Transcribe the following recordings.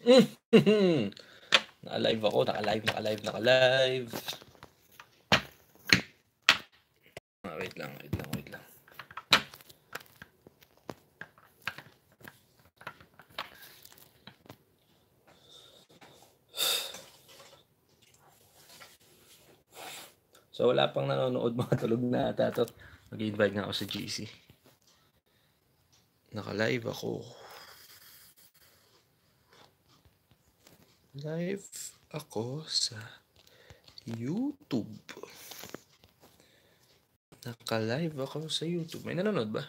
Not alive, oh, not alive, not alive, not alive. Wait lang, wait lang, wait lang. So wala pang nanonood, mga tulog na tatot. Mag-invite nga ako sa GC. Naka-live ako. Live ako sa YouTube. Naka-live ako sa YouTube. May nanonood ba?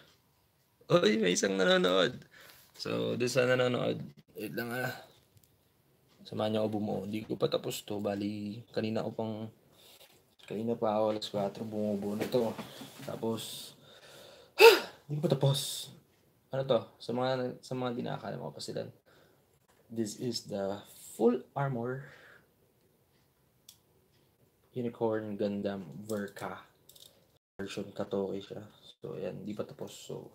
Oy, may isang nanonood. So, doon sa nanonood, wait lang ah. Samahan niyo ako bumuo. Hindi ko pa tapos to. Bali, kanina ako pang... Kanina pa ako, alas 4, bumubuo na to. Tapos, hindi pa tapos. Ano to? Sa mga dinakala mga pasilan. This is the full armor Unicorn Gundam Verka. Version Katoke siya. So, ayan, hindi pa tapos. So,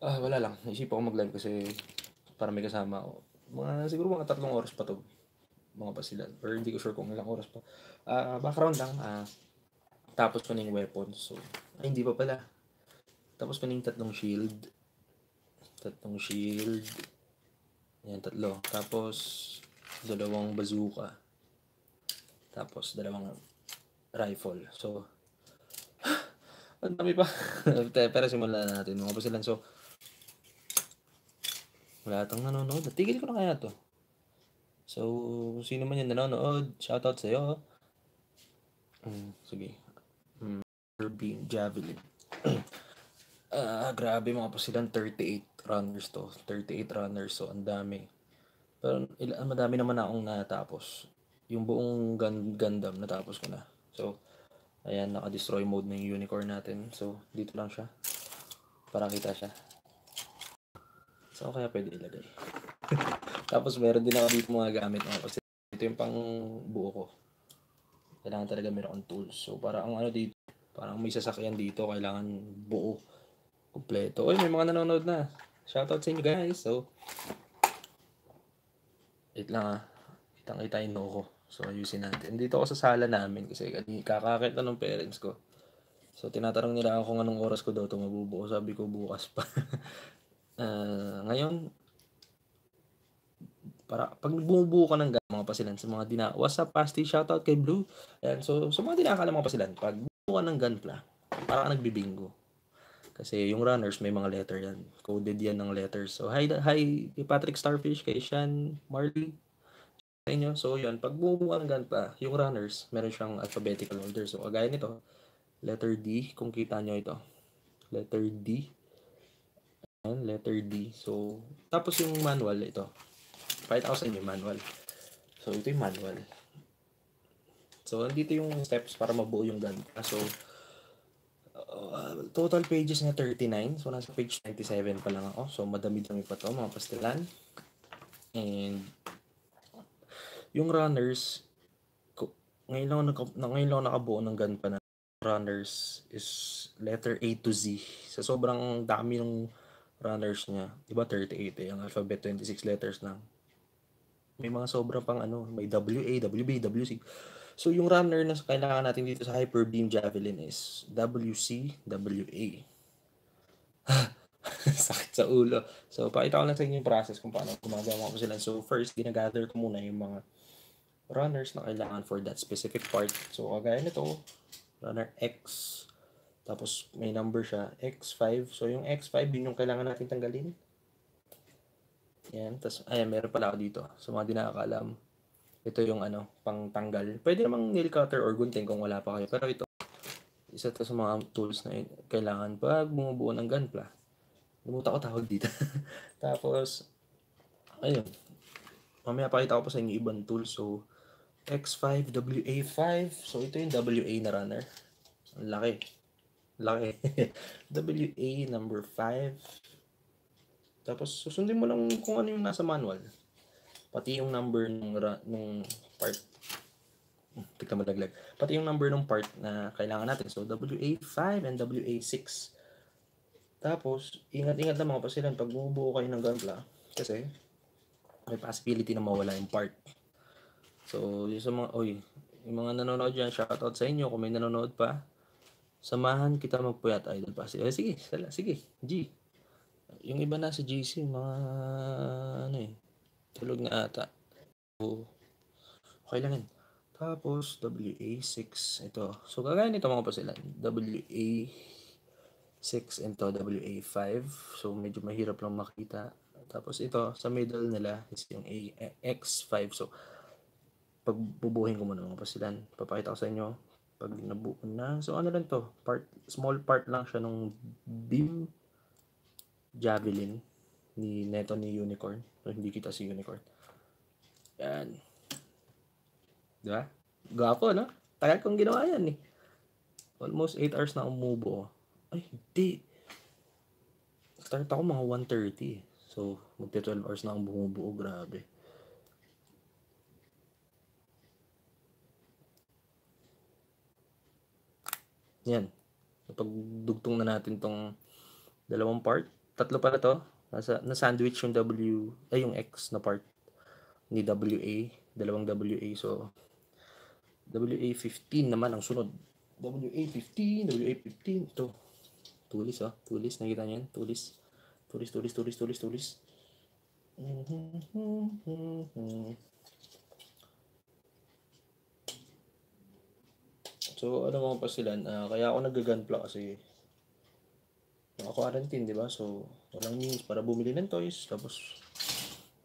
wala lang. Naisip ako mag-live kasi para may kasama ako. Siguro mga 3 oras pa to. Mga pasilan. Or hindi ko sure kung ilang oras pa. Background lang. Tapos ko na yung weapons. So, ay, hindi pa pala. Tapos ko na yung 3 shield. 3 shield. Ayan, 3. Tapos, 2 bazooka. Tapos, 2 rifle. So, ang dami pa. Pero simulan na natin. Mga pasilan. So, wala tang nanonood. Tigil ko na kaya to. So, sino man yung nanonood, shoutout sa'yo. Sige. Being Javelin. Grabe mga pasilan, 38 runners to. 38 runners, so ang dami. Pero madami naman akong natapos. Yung buong Gundam natapos ko na. So, ayan, naka-destroy mode na yung unicorn natin. So, dito lang siya. Para kita siya. So, kaya pwede ilagay. Tapos, meron din ako dito mga gamit. Kasi ito yung pang buo ko. Kailangan talaga meron akong tools. So, parang ano dito, parang may sasakyan dito. Kailangan buo. Kompleto. Oy, may mga nanonood na. Shoutout sa inyo guys. So, wait lang ah. Kitang-kita yung no ko. So, ayusin natin. Dito ako sa sala namin kasi kakakita ng parents ko. So, tinatarong nila ako kung anong oras ko daw ito mabubuo. Sabi ko bukas pa. Ngayon, para pag bumubuo ka ng mga pasilan sa mga dina. What's up, Pasty? Shoutout kay Blue. Ayan, so, sa mga dinakala mga pasilan, pag bumuo ka ng gunpla, parang nagbibingo. Kasi yung runners may mga letter yan. Coded yan ng letters. So, hi kay Patrick Starfish, kay Sean Marley. Sa inyo. So, yun. Pag bumubuo ng gunpla, yung runners, meron siyang alphabetical order. So, kagaya nito. Letter D. Kung kita nyo ito. Letter D. Ayan, letter D. So, tapos yung manual, ito. Pakita ko sa inyo, manual. So, ito yung manual. So, nandito yung steps para mabuo yung gunpla. So, total pages na 39. So, nasa page 97 pa lang ako. So, madami-dami pa to mga pastilan. And, yung runners, ngayon lang nakabuo ng gunpla na runners is letter A to Z. Sa sobrang dami ng runners niya. Diba 38 eh? Ang alphabet 26 letters lang. May mga sobrang pang ano. May WA, WB, WC. So, yung runner na kailangan natin dito sa Hyper Beam Javelin is WC, WA. Sakit sa ulo. So, pakita ko lang sa inyo yung process kung paano gumagawa ko sila. So, first, ginagather ko muna yung mga runners na kailangan for that specific part. So, kagaya nito, runner X. Tapos, may number siya, X5. So, yung X5, yun yung kailangan natin tanggalin. Ayan. Tapos, ayan, meron pala ako dito. So, mga di nakakalam. Ito yung ano, pang tanggal. Pwede namang nail cutter or gunting kung wala pa kayo. Pero ito, isa to sa mga tools na kailangan pag bumubuo ng gunpla. Lumuta ko tawag dito. Tapos, ayun. Mamaya pakita ko pa sa inyo ibang tools. So, X5, WA5. So, ito yung WA na runner. Ang laki. Laki. WA number 5. Tapos, susundin mo lang kung ano yung nasa manual. Pati yung number nung part. Tignan malaglag. Pati yung number ng part na kailangan natin. So, WA5 and WA6. Tapos, ingat-ingat lang mga pasilan pag bumubuo kayo ng gunpla. Kasi, may possibility na mawala yung part. So, yung sa mga, yung mga nanonood dyan, shoutout sa inyo kung may nanonood pa. Samahan kita magpuyat, idol pa. Sige, sige, G. Yung iba na sa GC, mga tulog na ata. So, okay lang yan. Tapos, WA6, ito. So, kagaya nito mga pasilan. WA6 and to WA5. So, medyo mahirap lang makita. Tapos, ito, sa middle nila is yung AX5. So, pagbubuhin ko muna mga pasilan. Papakita ko sa inyo pag nabuo na. So, ano lang to? Small part lang siya nung beam javelin ni Unicorn. So, hindi kita si Unicorn. Yan. Diba? Gwapo, no? Tagal kong ginawa yan, eh. Almost 8 hours na umubo. Ay, hindi. Start ako mga 1:30. So, magti 12 hours na akong bumubuo. Grabe. Yan. Napagdugtong na natin tong dalawang part. Tatlo pa na to. Na-sandwich yung yung X na part ni WA. Dalawang WA. So, WA15 naman ang sunod. WA15. Ito. Tulis, oh. Tulis. Nakita niyo yan? Tulis. So, ano mga pasilan? Kaya ako nag-gunpla kasi naka-quarantine, di ba? So, walang means para bumili ng toys. Tapos,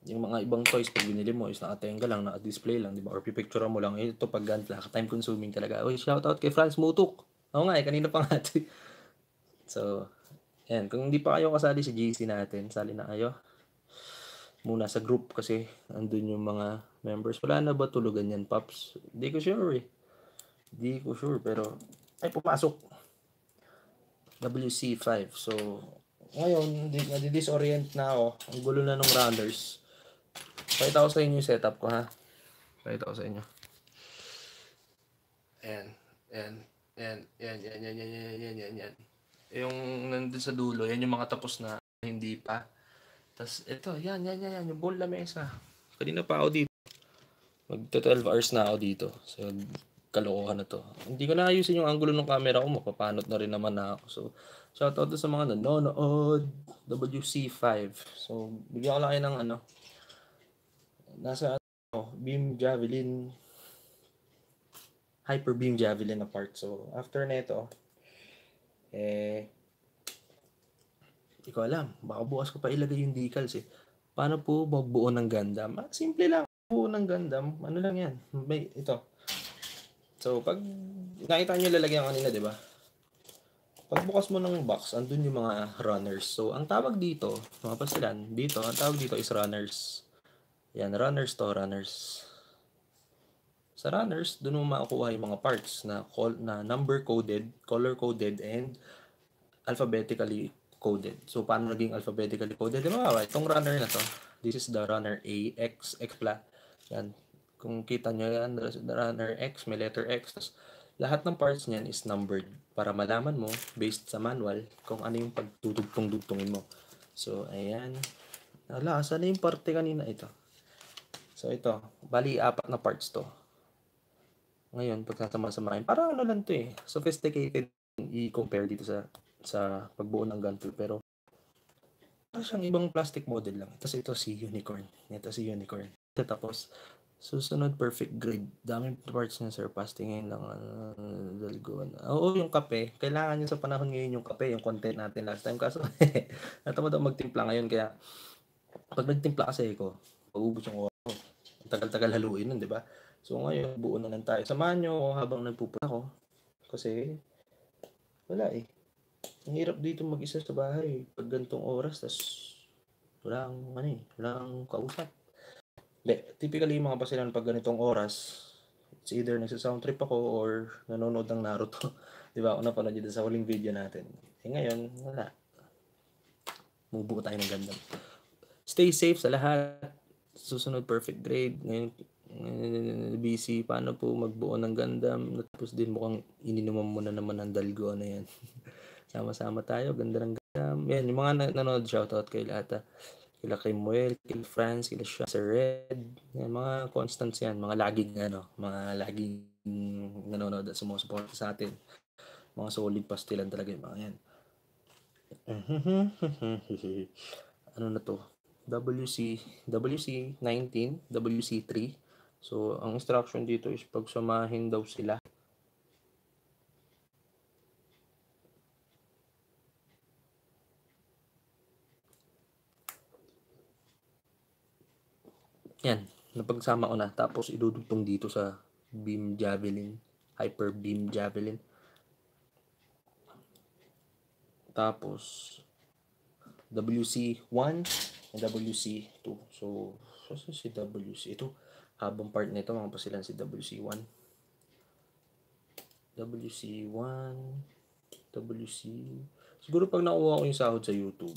yung mga ibang toys pag binili mo is nakatenga lang, naka-display lang, diba? Or pipicture mo lang. Ito pag gunpla, time consuming talaga. Uy, shoutout kay Franz Mutuk. Oo nga eh, kanina pa nga. So, yan. Kung hindi pa kayo kasali sa GC natin, sali na kayo. Muna sa group kasi andun yung mga members. Wala na ba tulugan yan, Pops? Hindi ko sure eh. Hindi ko sure pero, ay pumasok. WC5. So, ngayon, nadi-disorient na ako. Ang gulo na nung rounders. Pakita ko sa inyo yung setup ko, ha? Pakita ko sa inyo. Ayan. Yung nandun sa dulo, yan yung mga tapos na hindi pa. Tapos, ito, yan. Yung bowl na mesa. Kanina pa ako dito. Magta 12 hours na ako dito. So, kalokohan na to. Hindi ko na ayusin yung angulo ng camera ko. Mapapanot na rin naman na ako. So, shoutout sa mga nanonood. WC5. So, bigyan ko lang kayo ng ano. Nasa beam javelin. Hyper beam javelin na part. So, after na ito, hindi ko alam. Baka bukas ko pa ilagay yung decals eh. Paano po magbuo ng Gundam? Simple lang. Buo ng Gundam. Ano lang yan? May, ito. So, pag nakita nyo lalagyan kanina, di ba? Pag bukas mo ng box, andun yung mga runners. So, ang tawag dito, mga pasilan, dito, ang tawag dito is runners. Yan, runners to, runners. Sa runners, doon mo makukuha yung mga parts na number-coded, color-coded, and alphabetically coded. So, paano naging alphabetically coded? Diba, itong runner na to. This is the runner A, X, X pla. Yan. Kung kita nyo yan, the runner X, may letter X. Tapos, lahat ng parts niyan is numbered para malaman mo, based sa manual, kung ano yung pagtutugtong-dugtongin mo. So, ayan. Ala, saan na yung parte kanina ito? So, ito. Bali, 4 na parts to. Ngayon, pagkasama-samahin, parang ano lang ito eh, sophisticated i-compare dito sa pagbuo ng gunpla, pero parang siyang ibang plastic model lang. Tapos ito si Unicorn. Tapos, susunod perfect grade. Daming parts niya, sir. Pasting ngayon lang. Oo, yung kape. Kailangan niya sa panahon ngayon yung kape, yung content natin last time. Kaso, natamad ako magtimpla ngayon. Kaya, pag nagtimpla kasi ako, pag-ubos yung ako, tagal-tagal haluin nun, di ba? So, ngayon, buo na lang tayo. Samahan nyo habang nagpupunta ako. Kasi, wala eh. Ang hirap dito mag-isa sa bahay. Pag gantong oras, tas wala ang, wala ang kausap. Hindi, typically, mga pasilan pag ganitong oras, it's either nagsasound trip ako or nanonood ng Naruto. Diba? Una pa na dito sa huling video natin. Eh, ngayon, wala. Magbuo tayo ng Gundam. Stay safe sa lahat. Susunod perfect grade. Ngayon, busy, paano po magbuo ng Gundam? Natapos din mukhang ininuman mo na naman ang dalgo na yan. Sama-sama tayo, ganda ng Gundam. Yan, yung mga nanonood, shoutout kay lahat. kila Kimuel, kila France, kila Red, yan, mga constants yan, mga laging nanonood at sumusuporta sa atin. Mga solid pastilan talaga yung mga yan. Ano na to? WC19, WC3. So, ang instruction dito is pagsamahin daw sila. Yan, napagsama ko na. Tapos, idudugtong dito sa beam javelin, hyper beam javelin. Tapos, WC1 and WC2. So, si WC2. Habang part nito, mga pasilan si WC1. WC1, WC... Siguro pag nakuha ko yung sahod sa YouTube,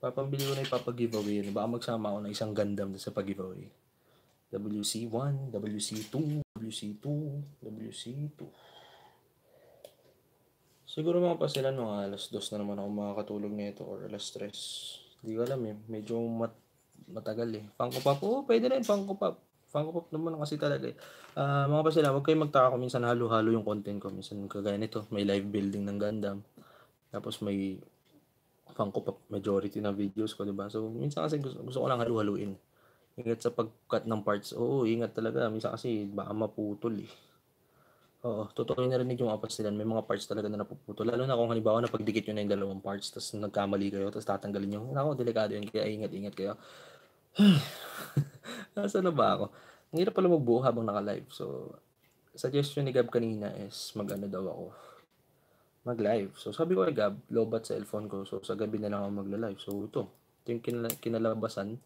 papambili ko na ipapag-giveaway yun. Baka magsama ako ng isang Gundam na sa pag-giveaway. WC1, WC2, WC2, WC2. Siguro mga pasilan, mga alas 2 na naman ako makakatulog na ito or alas 3. Hindi ko alam eh. Medyo matagal eh. Funko Pop. Oo, pwede rin. Funko Pop. Funko Pop naman kasi talaga eh. Mga pasilan, huwag kayong magtaka ko. Minsan halo-halo yung content ko. Minsan kagaya nito. May live building ng Gundam. Tapos may... Funko Pop majority ng videos ko, diba? So, minsan kasi gusto ko lang halu-haluin. Ingat sa pag-cut ng parts. Oo, ingat talaga. Minsan kasi baka maputol eh. Oo, totoo yung narinig yung apas nila. May mga parts talaga na napuputol. Lalo na kung halimbawa na pagdikit yun na yung dalawang parts, tapos nagkamali kayo, tapos tatanggalin nyo. Ako, delikado yun. Kaya ingat-ingat kayo. Nasaan na ba ako? Ang hirap pala magbuo habang naka-live. So, suggestion ni Gab kanina is mag-ano daw ako. Mag-live. So, sabi ko ay Gab, lobat sa cellphone ko. So, sa gabi na lang ako magla-live. So, ito yung kinalabasan.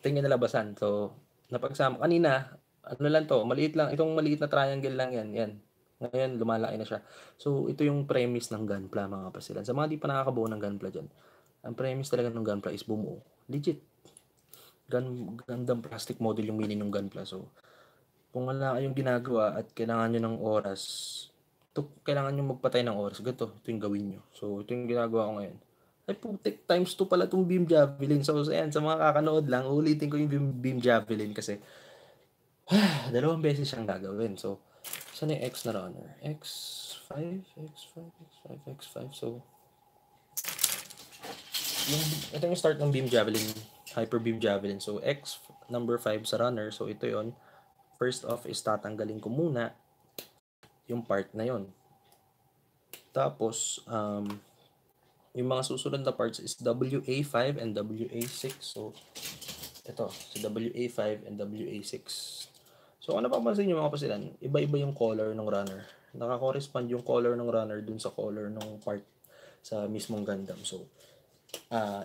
Ito yung kinalabasan. So, napagsama. Kanina, ano lang to, maliit lang. Itong maliit na triangle lang yan. Yan. Ngayon, lumalaki na siya. So, ito yung premise ng Gunpla, mga kapasilan. Sa mga di pa nakakabuo ng Gunpla dyan, ang premise talaga ng Gunpla is bumuo. Legit. Gundam plastic model yung meaning ng Gunpla. So, kung wala kayong ginagawa at kailangan nyo ng oras, ito, kailangan nyo magpatay ng oras. Ganito, ito yung gawin nyo. So, ito yung ginagawa ko ngayon. Ay, putik, times 2 pala itong beam javelin. So, ayan, sa mga kakanood lang, ulitin ko yung beam javelin kasi dalawang beses siyang gagawin. So, saan yung X na runner? X5, X5, X5, X5. So, ito yung start ng beam javelin. Hyper beam javelin. So, X number 5 sa runner. So, ito yon. First off is tatanggalin ko muna yung part na yon. Tapos, yung mga susunod na parts is WA5 and WA6. So, ito. So, WA5 and WA6. So, ano papansin nyo mga pasilan? Iba-iba yung color ng runner. Nakakorespond yung color ng runner dun sa color ng part sa mismong Gundam. So,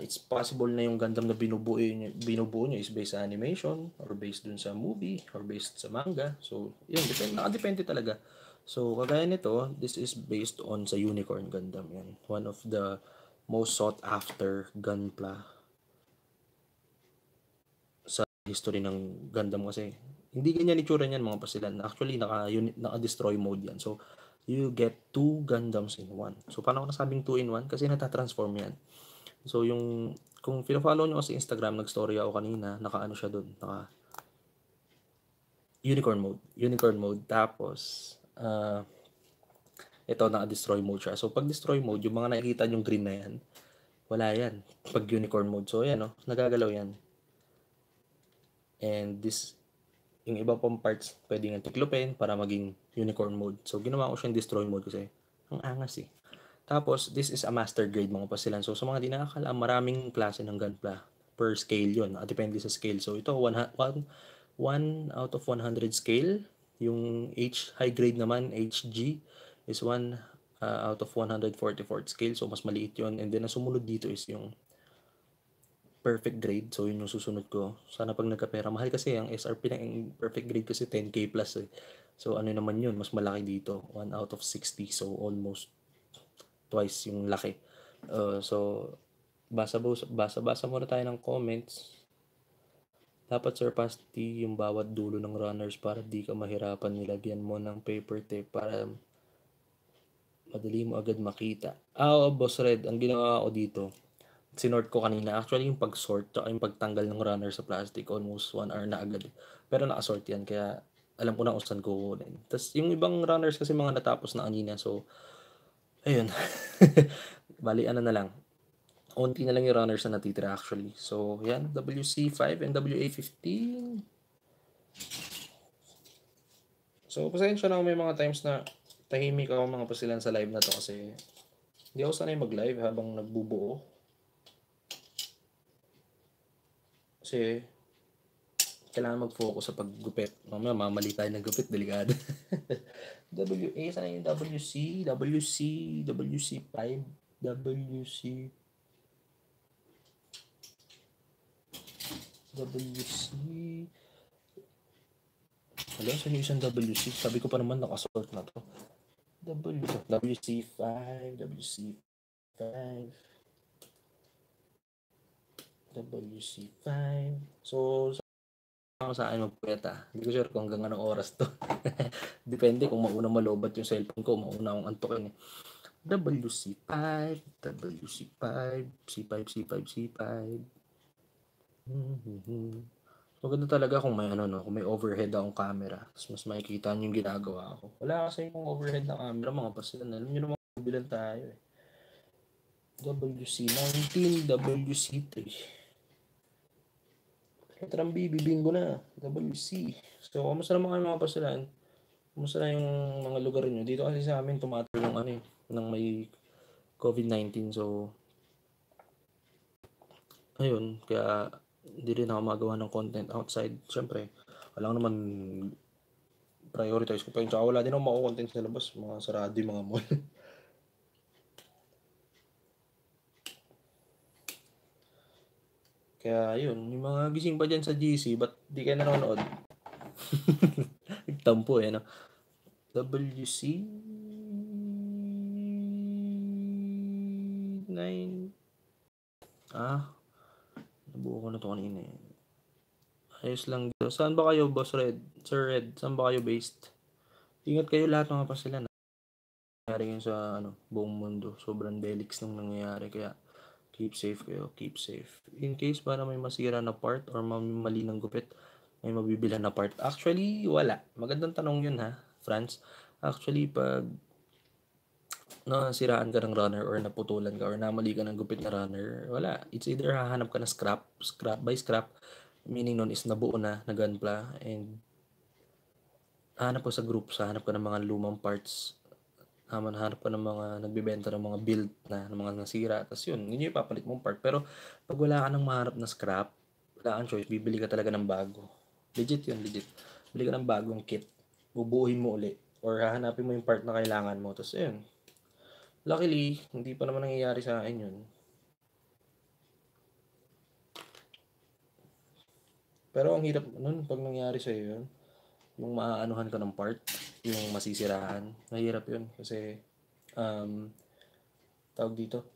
it's possible na yung Gundam na binubuo nyo is based sa animation or based dun sa movie or based sa manga. So, yun, nakadepende talaga. So, kagaya nito, this is based on sa Unicorn Gundam. Yan. One of the most sought after Gunpla sa history ng Gundam kasi. Hindi ganyan itsura niyan mga pasilan. Actually, naka-destroy mode yan. So, you get 2 Gundams in one. So, paano ko nasabing 2 in 1? Kasi natatransform yan. So, yung, kung pinafollow nyo kasi Instagram, nag-story ako kanina, naka-ano siya dun, naka-unicorn mode, tapos, ito, naka-destroy mode siya. So, pag destroy mode, yung mga nakikita yung green na yan, wala yan, pag unicorn mode. So, yan, no? Nagagalaw yan. And this, yung iba pang parts, pwede nga tiklopin para maging unicorn mode. So, ginawa ko siyang destroy mode kasi, ang angas eh. Tapos, this is a master grade mga pasilan. So, sa mga di nakakala, maraming klase ng Gunpla. Per scale yun. Depende sa scale. So, ito, 1 out of 100 scale. Yung H, high grade naman, HG, is 1 out of 144 scale. So, mas maliit yun. And then, ang sumunod dito is yung perfect grade. So, yun yung susunod ko. Sana pag nagkapera. Mahal kasi, ang SRP ng perfect grade kasi 10K plus. Eh. So, ano naman yun? Mas malaki dito. 1 out of 60. So, almost twice yung laki. So, basa-basa muna tayo ng comments. Dapat surpass T yung bawat dulo ng runners para di ka mahirapan. Nilagyan mo ng paper tape para madali mo agad makita. Boss Red, ang ginawa ko dito, sinort ko kanina. Actually, yung pag-sort at yung pagtanggal ng runner sa plastic, almost 1 hour na agad. Pero nakasort yan, kaya alam ko na kung saan ko kunin. Tapos yung ibang runners kasi mga natapos na kanina, so ayun. Bali, ano na lang. Unti na lang yung runners na natitira actually. So, yan. WC5 and WA15. So, pasensya na may mga times na tahimik ako mga pasilan sa live na to kasi hindi ako sanay mag-live habang nagbubuo. Kasi kailangan mag-focus sa paggupit. Mamaya, mamali tayo ng gupit. Delikado. WA, sana yung WC, WC, WC5, WC... WC. Wala, saan yung isang WC? Sabi ko pa naman nakasort na to. WC5, WC5, WC5. So, sa akin magpweta. Hindi ko sure kung hanggang anong oras to. Depende kung mauna malobat yung cellphone ko, mauna akong antokin eh. WC5, WC5, C5, C5, C5. So, ganda talaga kung may ano, no? Kung may overhead akong camera. Tapos mas makikita nyo yung ginagawa ko. Wala kasi yung overhead na camera, mga pasilan. Alam nyo naman, kabilan tayo eh. WC19, WC3. Katrambi, bibingo na. WC. So, kamusta naman kayo mga pasilan? Kamusta na yung mga lugar nyo? Dito kasi sa amin, tumatal yung ano eh, nang may COVID-19. So, ayun, kaya... hindi rin ako magawa ng content outside. Siyempre, alam naman prioritize ko pa yun. Tsaka wala din ako mako-content sa labas. Mga sarado yung mga mall. Kaya yun, yung mga gising pa dyan sa GC, ba't di kayo nanonood? Tampo eh, no? WC 9 nabuo ko na ito kanina eh. Ayos lang dito. Saan ba kayo, Boss Red? Sir Red, saan ba kayo based? Ingat kayo lahat mga pasilan. Nangyari yun sa ano, buong mundo. Sobrang belics nung nangyayari. Kaya keep safe kayo. Keep safe. In case para may masira na part or mali ng gupit, may mabibila na part. Actually, wala. Magandang tanong yun ha, Franz. Actually, pag nasiraan ka ng runner or naputulan ka or namali ka ng gupit na runner, wala. It's either hahanap ka na scrap by scrap, meaning nun is nabuo na, na gunpla, and hahanap ka sa groups, hahanap ka ng mga lumang parts, hahanap ka ng mga nagbibenta ng mga build na, ng mga nasira, tapos yun, yun yung ipapalit mong part. Pero pag wala ka ng mahanap na scrap, wala kang choice, bibili ka talaga ng bago. Legit yun, legit. Bili ka ng bagong kit, bubuuhin mo ulit, or hahanapin mo yung part na kailangan mo, tapos yun. Luckily, hindi pa naman nangyayari sa akin yun. Pero ang hirap nun, pag nangyayari sa'yo yun, yung maaanuhan ka ng part, yung masisiraan, mahirap yun. Kasi, tawag dito,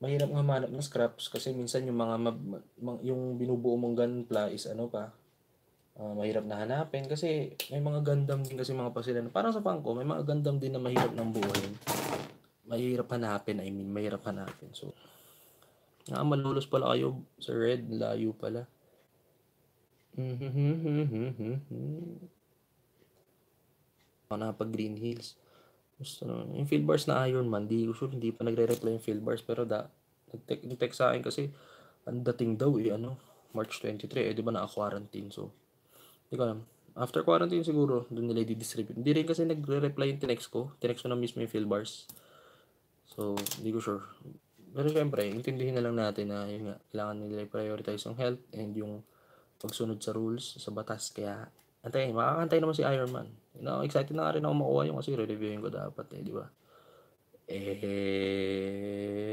mahirap nga manap ng scraps kasi minsan yung mga, yung binubuo mong gunpla is ano pa, mahirap na hanapin kasi may mga Gundam din kasi mga pasilan. Parang sa pangko, may mga Gundam din na mahirap ng buuhin. Mahirap hanapin, mahirap hanapin. So, malulos pala kayo, Sir Red, layo pala. Napag Green Hills. Gusto naman. Yung field bars na Iron Man, di usual, hindi pa nagre-reply yung field bars, pero nag-text sa akin kasi, ang dating daw eh, ano, March 23, eh, di ba naka-quarantine, so, di ko alam. After quarantine siguro, doon nila i-distribute. Hindi rin kasi nagre-reply yung tinext ko na mismo yung field bars. So, hindi ko sure. Pero syempre, intindihin na lang natin na yun nga, kailangan nila i-prioritize yung health and yung pagsunod sa rules, sa batas. Kaya, makakantay naman si Iron Man. You know, excited na rin ako makuha yung kasi re-reviewin ko dapat eh, di ba?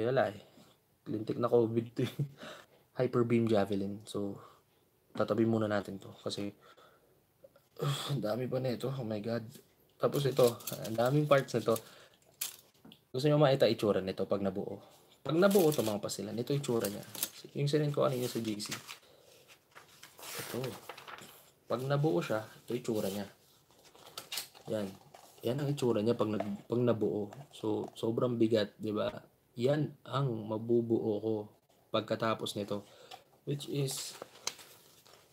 Wala eh. Lintik na COVID to yung Hyper Beam Javelin. So, tatabi muna natin to kasi ang dami pa na ito. Oh my God. Tapos ito, ang daming parts na ito. Gusto nyo makita itsura nito pag nabuo. Pag nabuo ito mga pasilan, ito itsura niya. Yung sinend ko kanina sa JC. Ito. Pag nabuo siya, ito itsura niya. Yan. Yan ang itsura niya pag nabuo. So, sobrang bigat, di ba? Yan ang mabubuo ko pagkatapos nito. Which is,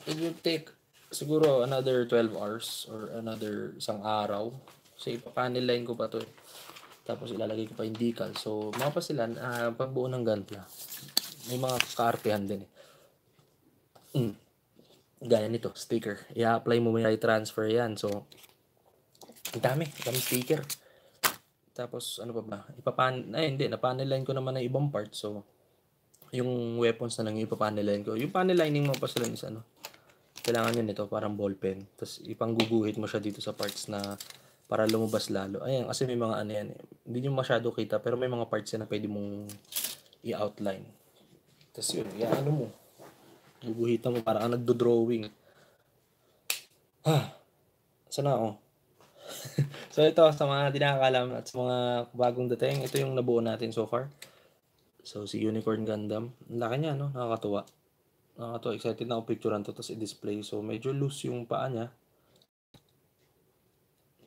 it will take siguro another 12 hours or another isang araw. Kasi ipapanel line ko pa ito eh. Tapos ilalagay ko pa yung decal. So, mga pasilan, pagbuo ng gantla. May mga kaartehan din eh. Gaya nito, sticker. I-apply mo may transfer yan. So, ang dami sticker. Tapos, ano pa ba? Napaneline ko naman ang ibang part. So, yung weapons na lang yung ipapaneline ko. Yung panelining mga pasilan is ano, kailangan yun ito, parang ballpen. Tapos, ipangguguhit mo siya dito sa parts na para lumabas lalo. Ayan, kasi may mga ano yan. Hindi nyo masyado kita, pero may mga parts yan na pwede mong i-outline. Tapos yun, ano mo. Guguhitan mo, para ka nagdo-drawing. Saan na ako? So ito, sa mga dinakakalam at sa mga bagong dating, ito yung nabuo natin so far. So, si Unicorn Gundam. Ang laki niya, no? Nakakatuwa. Nakakatuwa. Excited na ako picturean to, tapos i-display. So, medyo loose yung paa niya.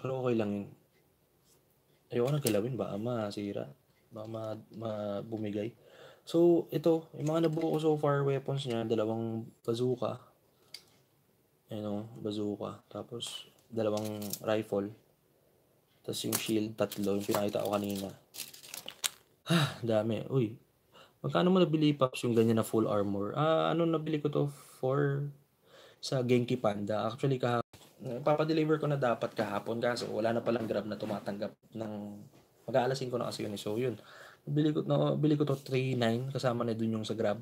Pero okay lang yun. Ayoko nang kilawin. Baka masira. Baka mabumigay. So, ito. Yung mga nabuo ko so far weapons niya. Dalawang bazooka. Bazooka. Tapos, dalawang rifle. Tapos yung shield, tatlo. Yung pinakita ko kanina. Dami. Uy. Magkano mo nabili, Pops, yung ganyan na full armor? Nabili ko to for sa Genki Panda. Actually, papadeliver ko na dapat kahapon, kaso wala na palang Grab na tumatanggap ng mag-aalasin ko na kasi yun. So yun, bili ko to 3,900 kasama na dun yung sa Grab,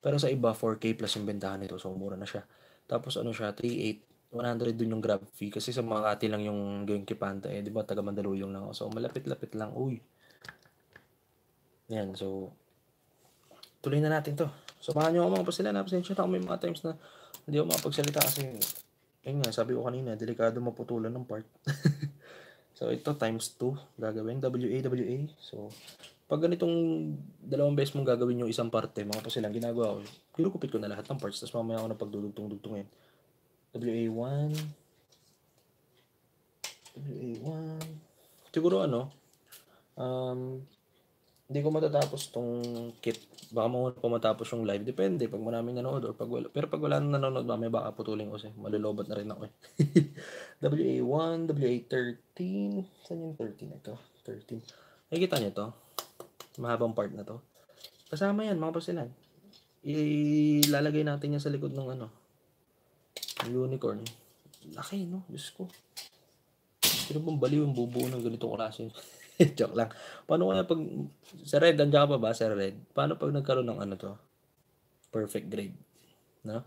pero sa iba 4K plus yung bentahan nito, so mura na siya. Tapos siya 3,800, 100 dun yung Grab fee kasi sa Makati lang yung Genki Panda eh, di ba, taga Mandaluyong lang, so malapit-lapit lang. Uy, yan. So tuloy na natin to. So baka nyo ako mga pasila na pasensya na ako, may mga times na hindi ako makapagsalita kasi ayun nga, sabi ko kanina, delikado maputulan ng part. So, ito times 2. Gagawin. WA. So, pag ganitong dalawang beses mong gagawin yung isang parte, mga po silang ginagawa ko, kinukupit ko na lahat ng parts, tapos mamaya ako na pagdudugtong-dugtongin. WA1. WA1. Siguro hindi ko matatapos tong kit. Baka muna pa matapos yung live. Depende, pag maraming nanood or pag wala. Pero pag wala nang nanonood, mamaya baka putulin ko siya. Malulobat na rin ako eh. WA1, WA13. Saan yung 13 ito? 13. Nakikita nyo to? Mahabang part na to. Kasama yan, mga pasilan. Ilalagay natin yan sa likod ng unicorn. Laki, no? Diyos ko. Pero bang baliw yung bubuo ng ganitong klase. Joke lang. Paano kaya pag sa red, andyan ka pa ba sa red? Paano pag nagkaroon ng to? Perfect grade. No?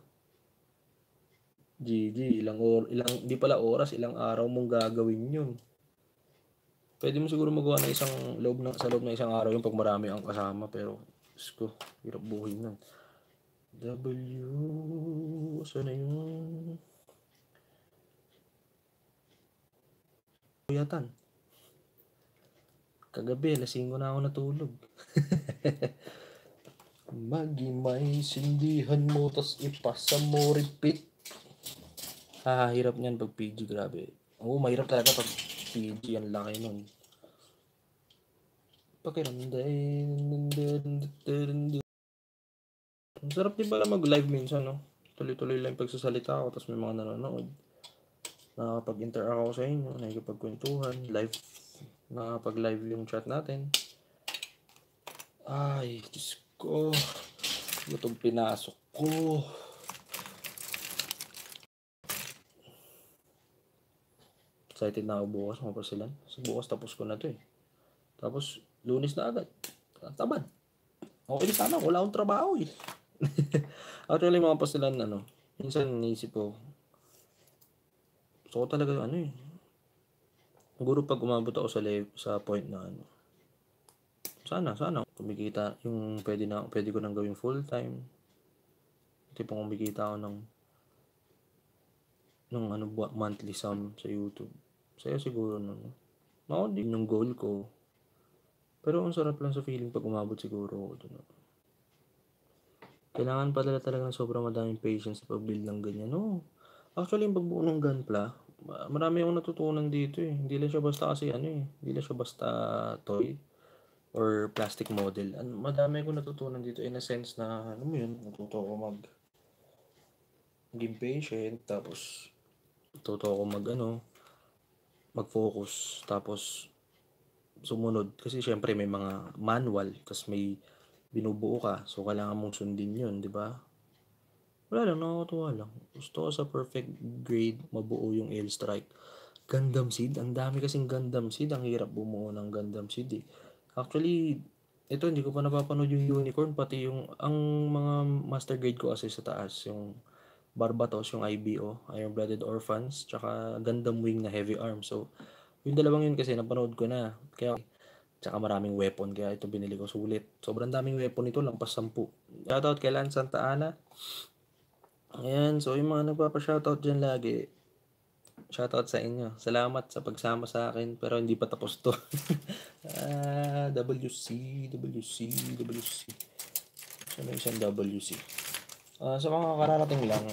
GG, di pala oras, ilang araw mong gagawin yun. Pwede mo siguro magawa na sa loob ng isang araw yung pag marami ang kasama, pero isko, hirap buhay nun. Saan na yun? Kuyatan. Kagabi, lasing ko na ako natulog. Magimay, sindihan mo, tas ipasa mo, repeat. Hirap niyan pag PG, grabe. Oo, mahirap talaga pag PG, ang laki nun. Ang sarap din pala mag-live minsan, no? Tuloy-tuloy lang pagsasalita ako, tas may mga nanonood. Nakakapag-interact ako sa inyo, nakikipagkwentuhan, live. Nakapag-live yung chat natin. Ay, Diyos ko. Itong pinasok ko. Excited na ako bukas, mga pasilan. So, bukas tapos ko na ito eh. Tapos, Lunes na agad. Taban. Okay, sana. Wala akong trabaho eh. Actually, mga pasilan, minsan naisip ko. Gusto ko talaga yung Siguro pag umabot ako sa point na sana kumikita yung pwede ko nang gawing full time. Tipong kumikita ako ng monthly sum sa YouTube. Saya siguro din yung goal ko. Pero ang sarap lang sa feeling pag umabot siguro ako doon. Kailangan pa talaga ng sobrang madaming patience sa pag-build ng ganyan. No. Actually, yung pagbuo ng gunpla, marami akong natutunan dito eh. Hindi lang siya basta kasi ano eh. Hindi lang siya basta toy or plastic model. Madami akong natutunan dito in a sense na, ano mo yun, natuto ako maging patient, tapos natuto ako mag-focus, tapos sumunod. Kasi syempre may mga manual, tapos may binubuo ka, so kailangan mong sundin yun, di ba? Wala lang, nakakatuwa lang. Gusto ko sa perfect grade, mabuo yung L-Strike. Gundam Seed, ang dami kasing Gundam Seed, ang hirap bumuo ng Gundam Seed eh. Actually, ito hindi ko pa napapanood yung Unicorn, pati yung, ang mga master grade ko kasi sa taas, yung Barbatos, yung IBO, Iron-Blooded Orphans, tsaka Gundam Wing na Heavy Arms. So, yung dalawang yun kasi, napanood ko na. Kaya, tsaka maraming weapon, kaya ito binili ko sulit. Sobrang daming weapon ito, lampas 10. Shoutout kay Lance Santa Ana. Ayan, so yung mga nagpapa-shoutout dyan lagi, shoutout sa inyo. Salamat sa pagsama sa akin, pero hindi pa tapos to. WC. So may isang WC. Sa mga kararating lang,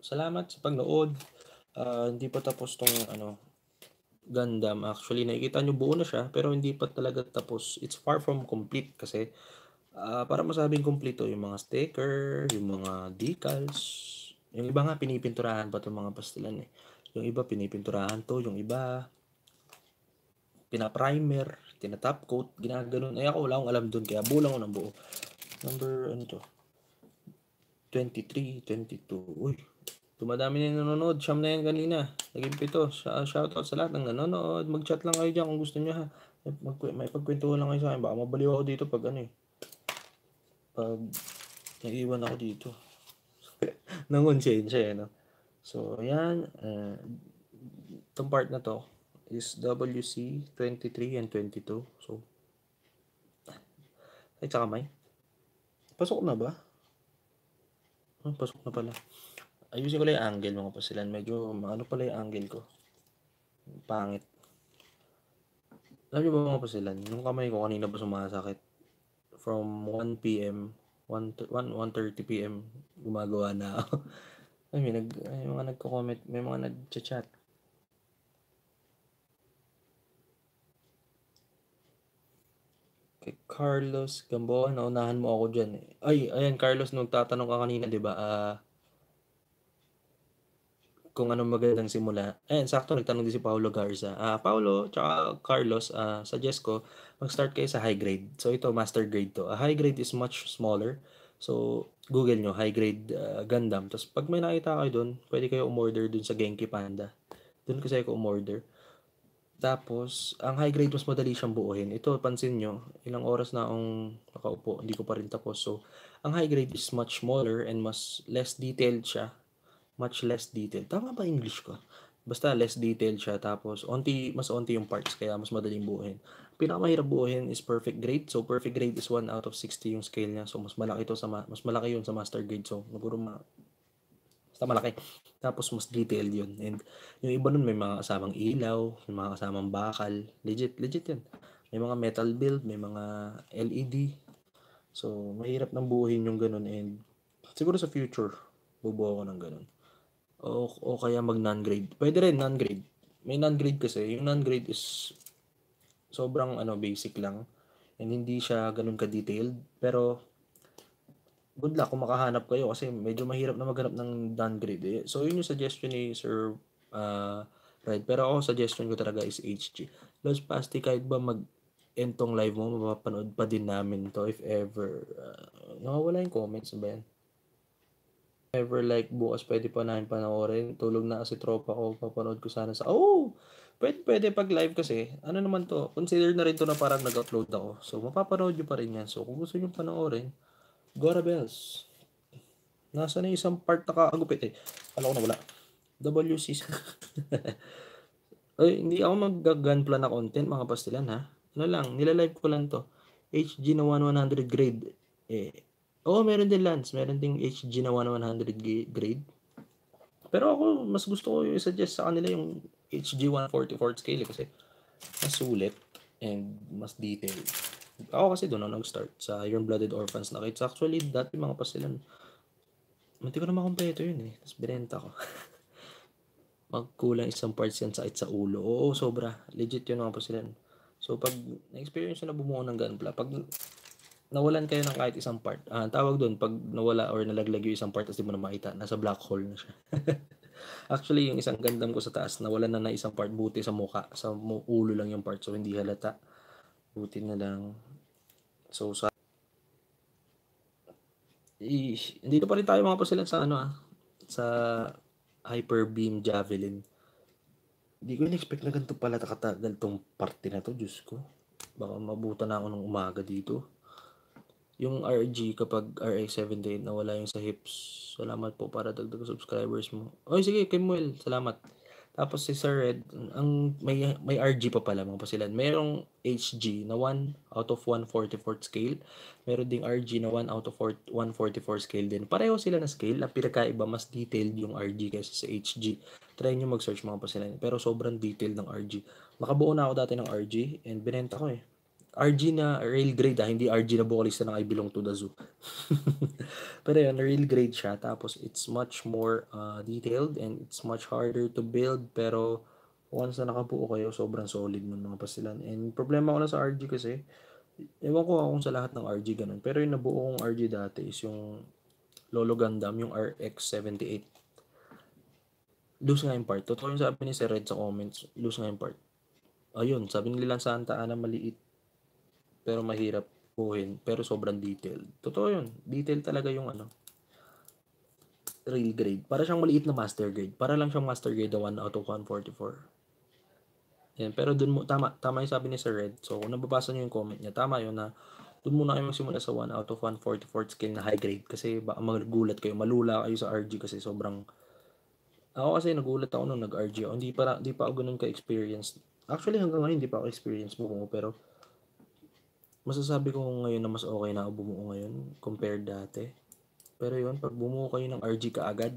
salamat sa pagnood. Hindi pa tapos tong Gundam. Actually, nakikita nyo buo na siya, pero hindi pa talaga tapos. It's far from complete kasi para masabing kompleto yung mga sticker, yung mga decals. Yung iba nga pinipinturahan pa itong mga pastilan eh. Yung iba pinipinturahan to, yung iba pinaprimer, tinatop coat, ginaganon. Ay ako wala akong alam dun, kaya buo lang ko ng buo. Number ano to? 23, 22. Uy! Dumadami na nanonood. Siyam na yan kanina. Naging 7. Shoutout sa lahat ng nanonood. Mag-chat lang kayo dyan kung gusto nyo ha. May pagkwentuhan lang kayo sa akin. Baka mabaliw ako dito pag pag naiiwan ako dito. Nangonsensya eh. No? So, ayan. Itong part na to is WC 23 and 22. So, ay tsaka may. Pasok na ba? Pasok na pala. Ayusin ko lang yung angle mga pasilan. Medyo ano pala yung angle ko. Pangit. Alam nyo ba mga pasilan? Yung kamay ko kanina pa sumasakit. From 1 p.m. 1:30 p.m. gumagawa na ako. I mean, may mga nagko-comment. May mga nag-chat. Kay Carlos Gamboa. Naunahan mo ako dyan eh. Ay, ayan Carlos. Nung tatanong ka kanina diba kung anong magandang simula. Ayan, sakto, nagtanong din si Paolo Garza. Paolo, tsaka Carlos, suggest ko, mag-start kayo sa high grade. So, ito, master grade to. High grade is much smaller. So, Google nyo, high grade Gundam. Tapos, pag may nakita kayo dun, pwede kayo umorder dun sa Genki Panda. Dun kasi ako umorder. Tapos, ang high grade, mas madali siyang buuhin. Ito, pansin nyo, ilang oras na akong nakaupo, hindi ko pa rin tapos. So, ang high grade is much smaller and mas less detailed siya. Much less detail. Tama ba English ko? Basta less detail siya. Tapos, mas onti yung parts. Kaya mas madaling buuhin. Pinakamahirap buuhin is perfect grade. So, perfect grade is 1 out of 60 yung scale niya. So, mas malaki yun sa master grade. So, siguro basta malaki. Tapos, mas detailed yun. And, yung iba nun may mga kasamang ilaw, may mga kasamang bakal. Legit yun. May mga metal build, may mga LED. So, mahirap nang buuhin yung ganun. And, siguro sa future, bubuo ko ng ganun. O kaya mag non-grade. Pwede rin non-grade. May non-grade kasi. Yung non-grade is sobrang basic lang. And hindi siya ganun ka-detailed. Pero good luck kung makahanap kayo kasi medyo mahirap na maghanap ng non-grade. Eh. So yun yung suggestion ni Sir Red. Pero ako suggestion ko talaga is HG. Los Pasti, kahit ba mag-end tong live mo, mapapanood pa din namin to if ever. Nakawala yung comments ba yan? Ever like bukas pwede pa namin panoorin. Tulog na kasi tropa ko, papanood ko sana sa pwede pag live kasi ano naman to, consider na rin to na parang nag-upload ako, so mapapanood nyo pa rin yan. So kung gusto nyo panoorin, Gora Bells, nasa na isang part na kaagupit eh, alam ko na wala WCC. Ay, hindi ako mag-gunpla na content mga pastilan ha, lang nilalive ko lang to. HG na 1100 grade eh. Oo, meron din Lance. Meron ding HG na 1100 grade. Pero ako, mas gusto ko i-suggest sa kanila yung HG 144 scale kasi mas sulit and mas detailed. Ako kasi doon ako nag-start sa Iron-Blooded Orphans na kids. Actually, dati mga pasilan. Hindi ko na makompleto yun eh. Tapos binenta ko. Magkulang isang parts yan sakit sa ulo. Oo, sobra. Legit yun mga pasilan. So, pag na-experience na bumuo ng gunpla, pag nawalan kayo ng kahit isang part, tawag doon, pag nawala or nalaglag yung isang part tapos di mo na makita, nasa black hole na siya. Actually, yung isang Gundam ko sa taas, nawalan na isang part, buti sa muka. Sa ulo lang yung part, so hindi halata. Buti na lang. So, sa... Dito pa rin tayo mga pasilan sa ano sa Hyper Beam Javelin. Hindi ko in-expect na ganito pala takatagal tong parte na to, Diyos ko. Baka mabuta na ako ng umaga dito. Yung RG, kapag RX-78 nawala yung sa hips, salamat po para dagdag subscribers mo. Oy, sige, Kimuel, salamat. Tapos si Sir Red, ang, may RG pa pala mga pasilan. Merong HG na 1/144 scale. Meron ding RG na 1/144 scale din. Pareho sila na scale. Ang pinakaiba, mas detailed yung RG kaysa sa HG. Try nyo mag-search mga pasilan. Pero sobrang detailed ng RG. Makabuo na ako dati ng RG and binenta ko eh. RG na rail grade hindi RG na vocalista ng I Belong to the Zoo. Pero yun, rail grade siya. Tapos it's much more detailed and it's much harder to build. Pero once na nakabuo kayo, sobrang solid nun mga pasilan. And problema ko na sa RG kasi, ewan ko akong sa lahat ng RG ganun. Pero yung nabuo kong RG dati is yung Lolo Gundam, yung RX-78. Loose nga yung part. Totoo yung sabi ni Sir Red sa comments, loose nga yung part. Ayun, sabi ni Lilan Santa Ana, maliit pero mahirap buuin, pero sobrang detailed. Totoo yun. Detail talaga yung rail grade. Para siyang maliit na master grade. Para lang siyang master grade na 1/144. Yan. Pero dun mo, tama yung sabi ni Sir Red. So, kung nababasa nyo yung comment niya, tama yun na dun muna kayo magsimula sa 1/144 scale na high grade. Kasi baka magulat kayo. Malula kayo sa RG kasi sobrang... Ako kasi nagulat ako nung nag-RG. Hindi pa ako ganun ka-experience. Actually, hanggang ngayon, hindi pa ako experience mo. Pero... masasabi ko ngayon na mas okay na ako bumuo ngayon compared dati. Pero yun, pag bumuo kayo ng RG kaagad,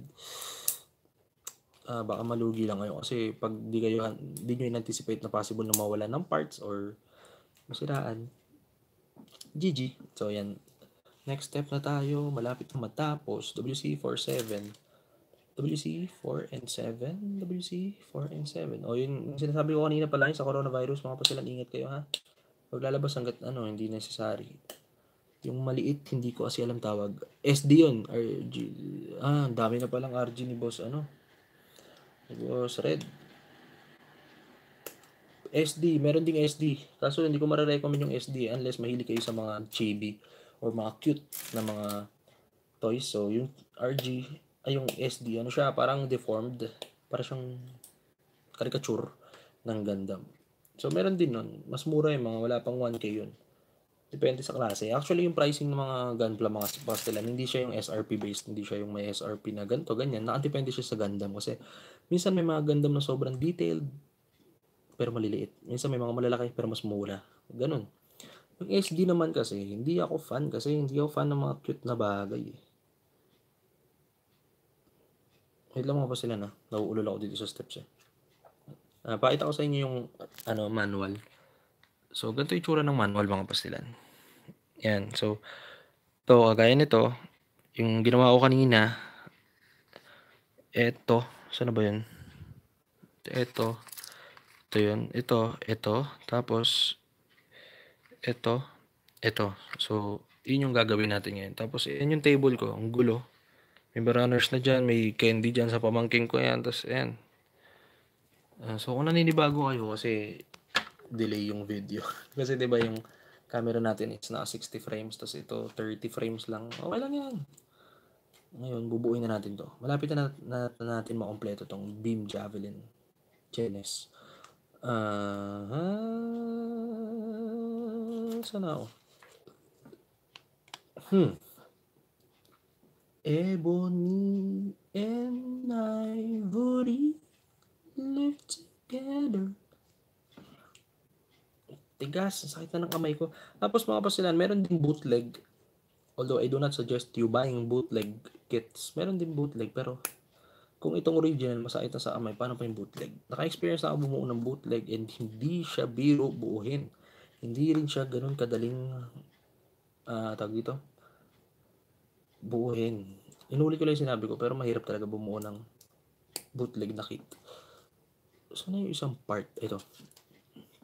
baka malugi lang kayo. Kasi pag di nyo in-anticipate na possible na mawala ng parts or masiraan, GG. So yan, next step na tayo. Malapit na matapos. WC4-7. WC4-7. WC4-7. O yun, sinasabi ko kanina pala sa coronavirus, mga pasilan, ingat kayo ha. Pag lalabas hanggat hindi necessary. Yung maliit, hindi ko kasi alam tawag. SD yun. RG. Dami na palang RG ni Boss, Boss Red. SD. Meron ding SD. Kaso hindi ko mararecommend yung SD unless mahilig kayo sa mga chibi or mga cute na mga toys. So, yung RG, yung SD, siya, parang deformed. Parang siyang caricature ng Gundam. So, meron din nun. Mas mura yung mga wala pang 1K yun. Depende sa klase. Actually, yung pricing ng mga gunpla, mga pastelan, hindi siya yung SRP-based. Hindi siya yung may SRP na ganito, ganyan. Nakadepende siya sa Gundam. Kasi, minsan may mga Gundam na sobrang detailed, pero maliliit. Minsan may mga malalaki, pero mas mura. Ganun. Yung SD naman kasi, hindi ako fan. Kasi hindi ako fan ng mga cute na bagay. Wait lang mga pastelan, nauulol ako dito sa steps. Pakita ko sa inyo yung manual. So, ganito yung tsura ng manual mga pastilan. Yan. So, ito, kagaya nito, yung ginawa ko kanina, eto, saan ba yun? Ito yun, ito, tapos, ito. So, yun yung gagawin natin ngayon. Tapos, yun yung table ko, ang gulo. May runners na dyan, may candy dyan sa pamangking ko yan, tapos, yan. So, kung naninibago kayo kasi delay yung video. Kasi diba yung camera natin is na 60 frames, tapos ito 30 frames lang. Okay lang yan. Ngayon, bubuuin na natin to. Malapit na natin makompleto tong Beam Javelin. Genes. Sana ako. Ebony and Ivory live together. Tigas, sakit na ng kamay ko. Tapos mga pasilan, meron din bootleg. Although I do not suggest you buying bootleg kits. Meron din bootleg, pero kung itong original, masakit na sa kamay. Paano pa yung bootleg? Naka-experience na ako bumuo ng bootleg and hindi siya biro buuhin. Hindi rin siya ganun kadaling tawag dito, buuhin. Inulit ko lang yung sinabi ko, pero mahirap talaga bumuo ng bootleg na kit. Sana yung isang part? Ito.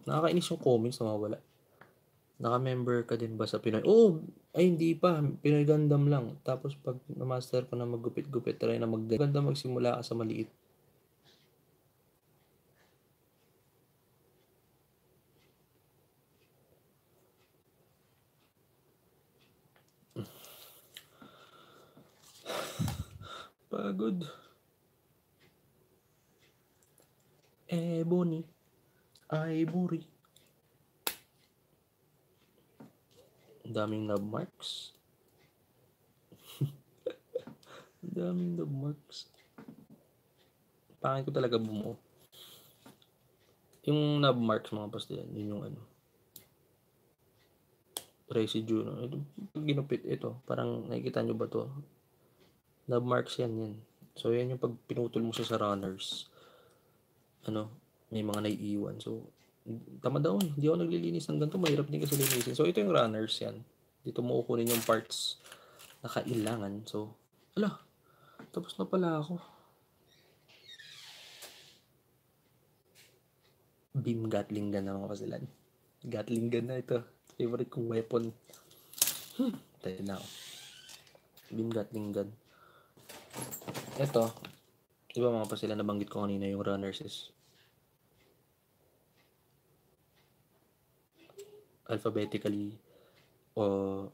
Nakakainis yung comments na mawala. Naka-member ka din ba sa Pinoy? Oh! Ay, hindi pa. Pinoy Gundam lang. Tapos pag na-master ko na maggupit-gupit, try na maganda magsimula ka sa maliit. Pagod. Ebony. Ivory. Daming knob marks. Daming knob marks. Pangit ko talaga bumuo. Yung knob marks mga pastilan, yun yung ano. Residue. No? Ito, ginupit ito. Parang nakikita nyo ba to? Knob marks yan. So, yan yung pag pinutol mo sa runners. Ano, may mga naiiwan. So, tama daw. Hindi ako naglilinis ng ganito. Mahirap din kasi linisin. So, ito yung runners yan. Dito mo kukunin yung parts na kailangan. So, ala, tapos na pala ako. Beam Gatling gun na mga kasilan. Gatling gun na ito. Favorite kong weapon. Tayo na ako. Beam Gatling gun. Ito, di ba mga pasila nabanggit ko kanina yung runners is alphabetically o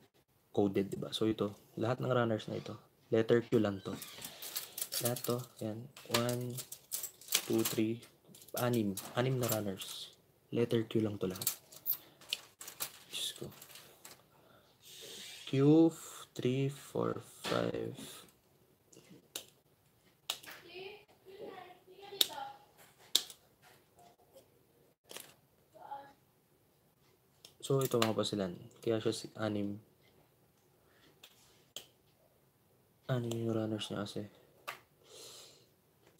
coded, di ba? So ito, lahat ng runners na ito, letter Q lang to. Lahat to, yan, 1, 2, 3, 6. 6 na runners. Letter Q lang to lahat. Diyos ko. Q, 3, 4, 5. So, ito mga pasilan. Kaya siya si anim. Anim yung runners niya kasi.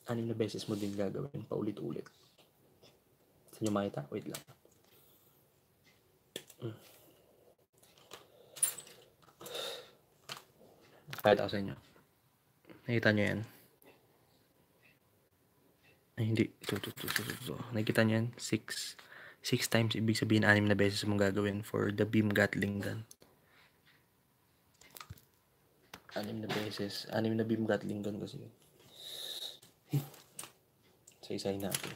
Anim na beses mo din gagawin paulit-ulit. Saan nyo makita? Wait lang. Kahit ako sa inyo. Nakita nyo yan? Ay, hindi. Ito. Nakikita nyo yan? 6 times, ibig sabihin 6 na beses mong gagawin for the beam gatling gun. 6 na beses. 6 na beam gatling gun kasi. Say-say natin.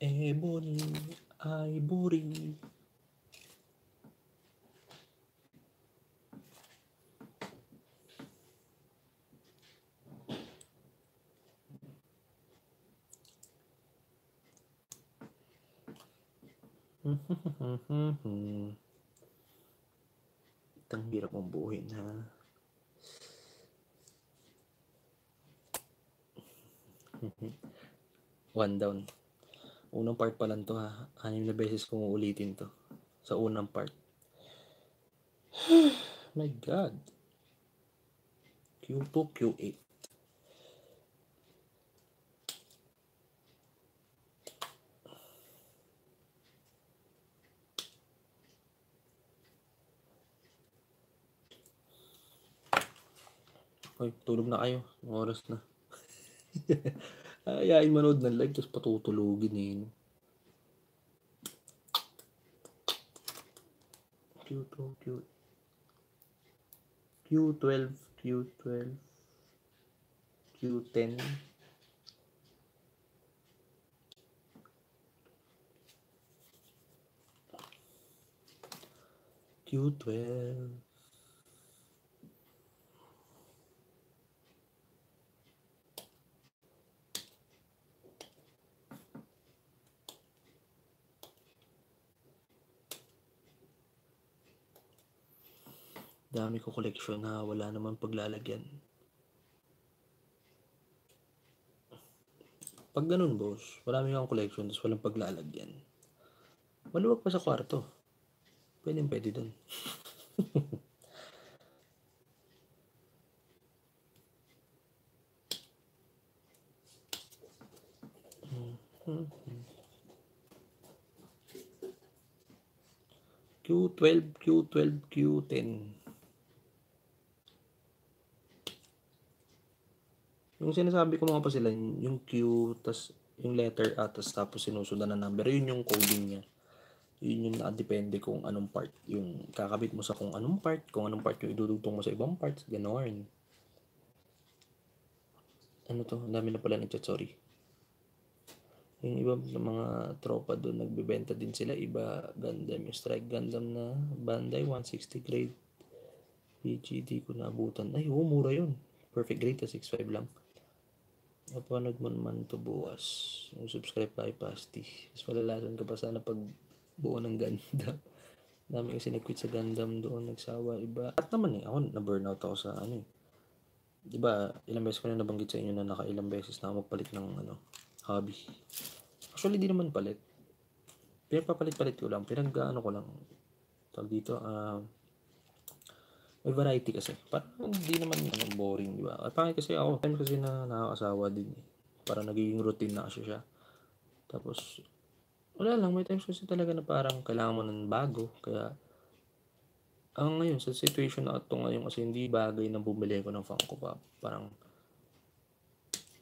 Ebony, ivory. Itang hirap mong buuhin, ha? One down. Unang part pa lang to, ha? 6 na beses kong uulitin to. Sa unang part. My God. Q2, Q8. Ay, tulog na kayo. Oras na. Ayain manood ng live, tapos patutulogin eh. Q2. Q12. Q10. Q12. Dami ko collection na wala naman paglalagyan. Pag ganun, boss, marami kang collection tapos walang paglalagyan. Maluwag pa sa kwarto. Pwede dun. Q12, Q12, Q10. Yung sinasabi ko mga pa sila, yung Q, tas yung letter A, tapos sinusundan na number, yun yung coding niya. Yun yung nakadepende kung anong part, yung kakabit mo sa kung anong part yung idudugtong mo sa ibang parts, gano'n. Ano to? Ang dami na pala ng chat, sorry. Yung iba mga tropa doon, nagbibenta din sila. Iba Gundam, yung Strike Gundam na Bandai, 160 grade. PGD ko naabutan. Ay, oh, mura yun. Perfect grade, 6.5 lang. Napanood mo naman ito bukas. Yung subscribe ka kay Pasti. Mas malalasan ka pa sana pag buo ng Gundam. Dami kasi nag-quit sa Gundam doon, nagsawa. Iba. At naman eh, ako na-burnout ako sa ano eh. Diba, ilang beses ko na nabanggit sa inyo na nakailang beses na ako magpalit ng ano, hobby. Actually, di naman palit. Pero papalit-palit ko lang. Pinag-ano ko lang. Tawag dito, may variety kasi. Parang di naman ano, boring, di ba? At pangit kasi ako, time kasi na nakakasawa din. Parang nagiging routine na kasi siya. Tapos, wala lang. May times kasi talaga na parang kailangan mo ng bago. Kaya, ang ngayon, sa situation na ito ngayon kasi hindi bagay na bumili ko ng Funko Pop. Parang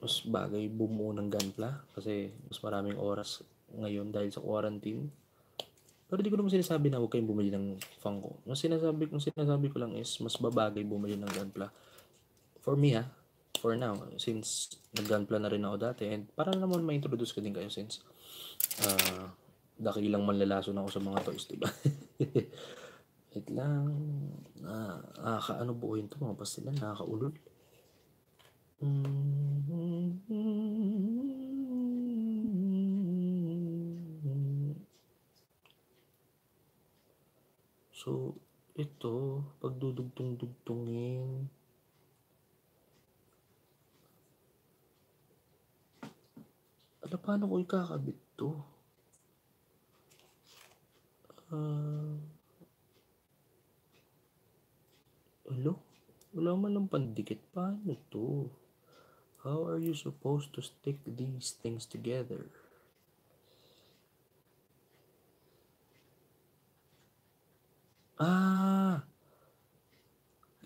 mas bagay bumuo ng Gunpla kasi mas maraming oras ngayon dahil sa quarantine. Pero di ko naman sinasabi na huwag kayong bumili ng Funko. Ang sinasabi ko lang is mas babagay bumili ng Gunpla. For me ha, for now, since nag-Gunpla na rin ako dati and para naman ma-introduce ko din kayo since dakilang manlalason ako sa mga toys, diba? Wait lang. Ano buuhin ito mga pastila? Nakakaulol. So, ito. Pagdudugtong-dugtongin. Ano, paano ko ikakabit ito? Hello? Wala man lang pandikit. Paano to? How are you supposed to stick these things together?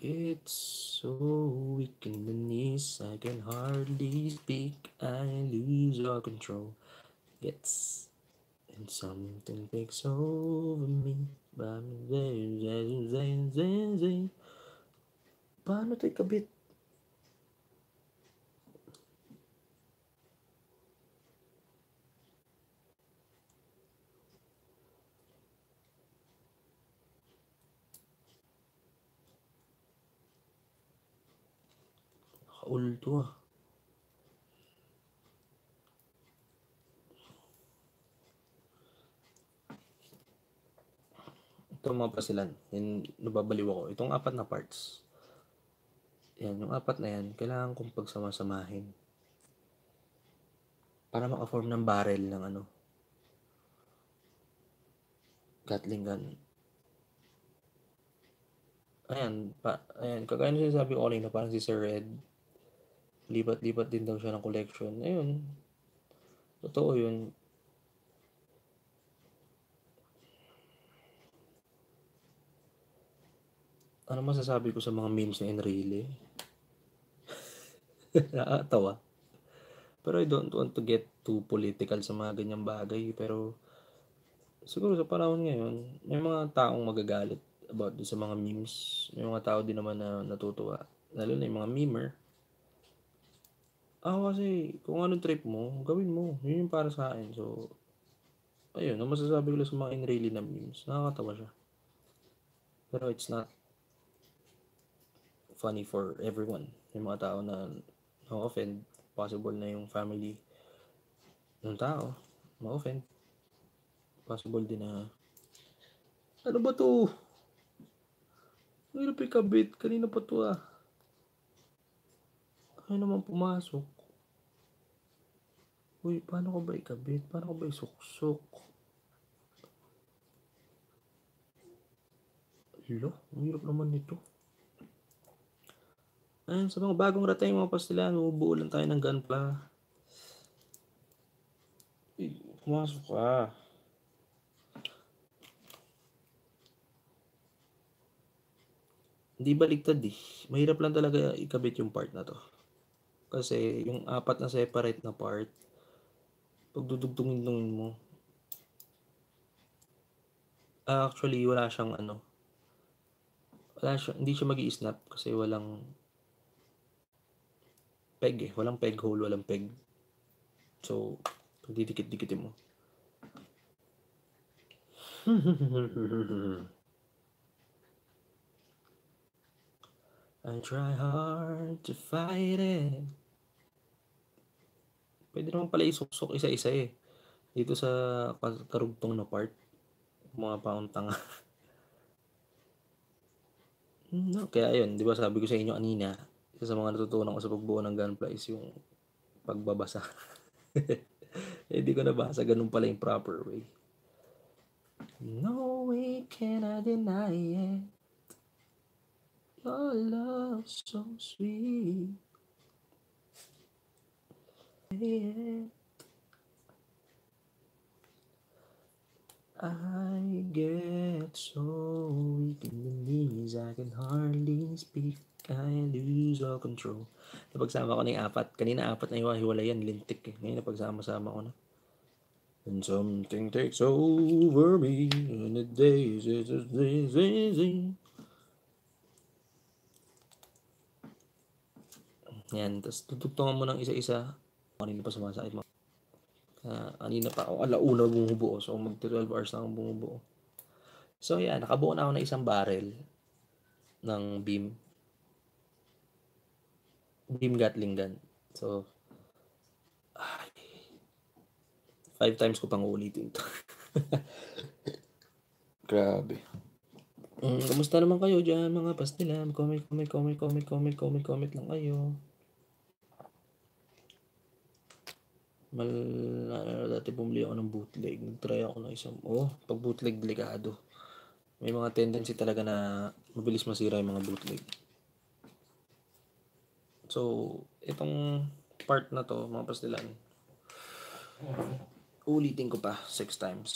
It's so weak in the knees. I can hardly speak. I lose all control. Gets. And something takes over me. Paano ito'y kabit? Nakaul ito ah. Ito mga pasilan. Yan, nababaliw ako. Itong apat na parts. Yan, yung apat na yan, kailangan kong pagsamasamahin para maka-form ng barrel ng ano, Gatling gun. Ayan, kagaya na sinasabi ko na parang si Sir Red, lipat-lipat din daw siya ng collection. Ayun, totoo yun. Ano masasabi ko sa mga memes na Enrile? Nakatawa. Pero I don't want to get too political sa mga ganyang bagay. Pero siguro sa panahon ngayon, may mga taong magagalit about sa mga memes. May mga tao din naman na natutuwa. Lalo na yung mga memer. Kasi kung anong trip mo, gawin mo. Yun yung para sa akin. So, ayun. Ano masasabi ko sa mga Enrile na memes? Nakakatawa siya. Pero it's not funny for everyone. May mga tao na na-offend. Possible na yung family ng tao ma-offend. Possible din na ano ba to? Ano pa ikabit? Kanina pa to ah. Kaya naman pumasok. Uy, paano ko ba ikabit? Paano ko ba isuksok? Hello? Ang hirap naman nito. Ayan, sa mga bagong ratay mga pastila, bubuo lang tayo ng Gunpla. Pumasok ka. hindi baliktad eh. Mahirap lang talaga ikabit yung part na to. Kasi yung apat na separate na part, pagdudugtungin mo, actually wala siyang ano, wala siyang, hindi siya mag-i-snap kasi walang peg eh. Walang peg hole, walang peg. So, pagdidikit-dikitin mo. I try hard to fight it. Pwede naman pala isuksok isa-isa eh. Dito sa karugtong na part. Mga paong tanga. No, kaya yun, di ba sabi ko sa inyo kanina, isa sa mga natutunan ko sa pagbuo ng Gunpla is yung pagbabasa. Eh di ko nabasa, ganun pala yung proper way. No way can I deny it. Oh, love so sweet. Yeah. I get so weak in the knees, I can hardly speak, I lose all control. Napagsama ko na yung apat. Kanina apat na hiwa-hiwala yan, lintik eh. Ngayon napagsama-sama ko na. And something takes over me, and the days is easy. Yan, tapos tutugtungan mo ng isa-isa. Kanina pa sumasakit mo. Kanina pa ako, alauna bumubuo. So, mag-12 hours na akong bumubuo. So, yan, nakabuo na ako ng isang barrel ng beam. Beam Gatling gun. So, 5 times ko pang uulitin ito. Grabe. Kamusta naman kayo dyan, mga pastila? Comment lang kayo. Dati bumili ako ng bootleg. Nag-try ako ng isang, pag bootleg, delikado. May mga tendency talaga na mabilis masira yung mga bootleg. So, itong part na to, mga pastilan, ulitin ko pa 6 times.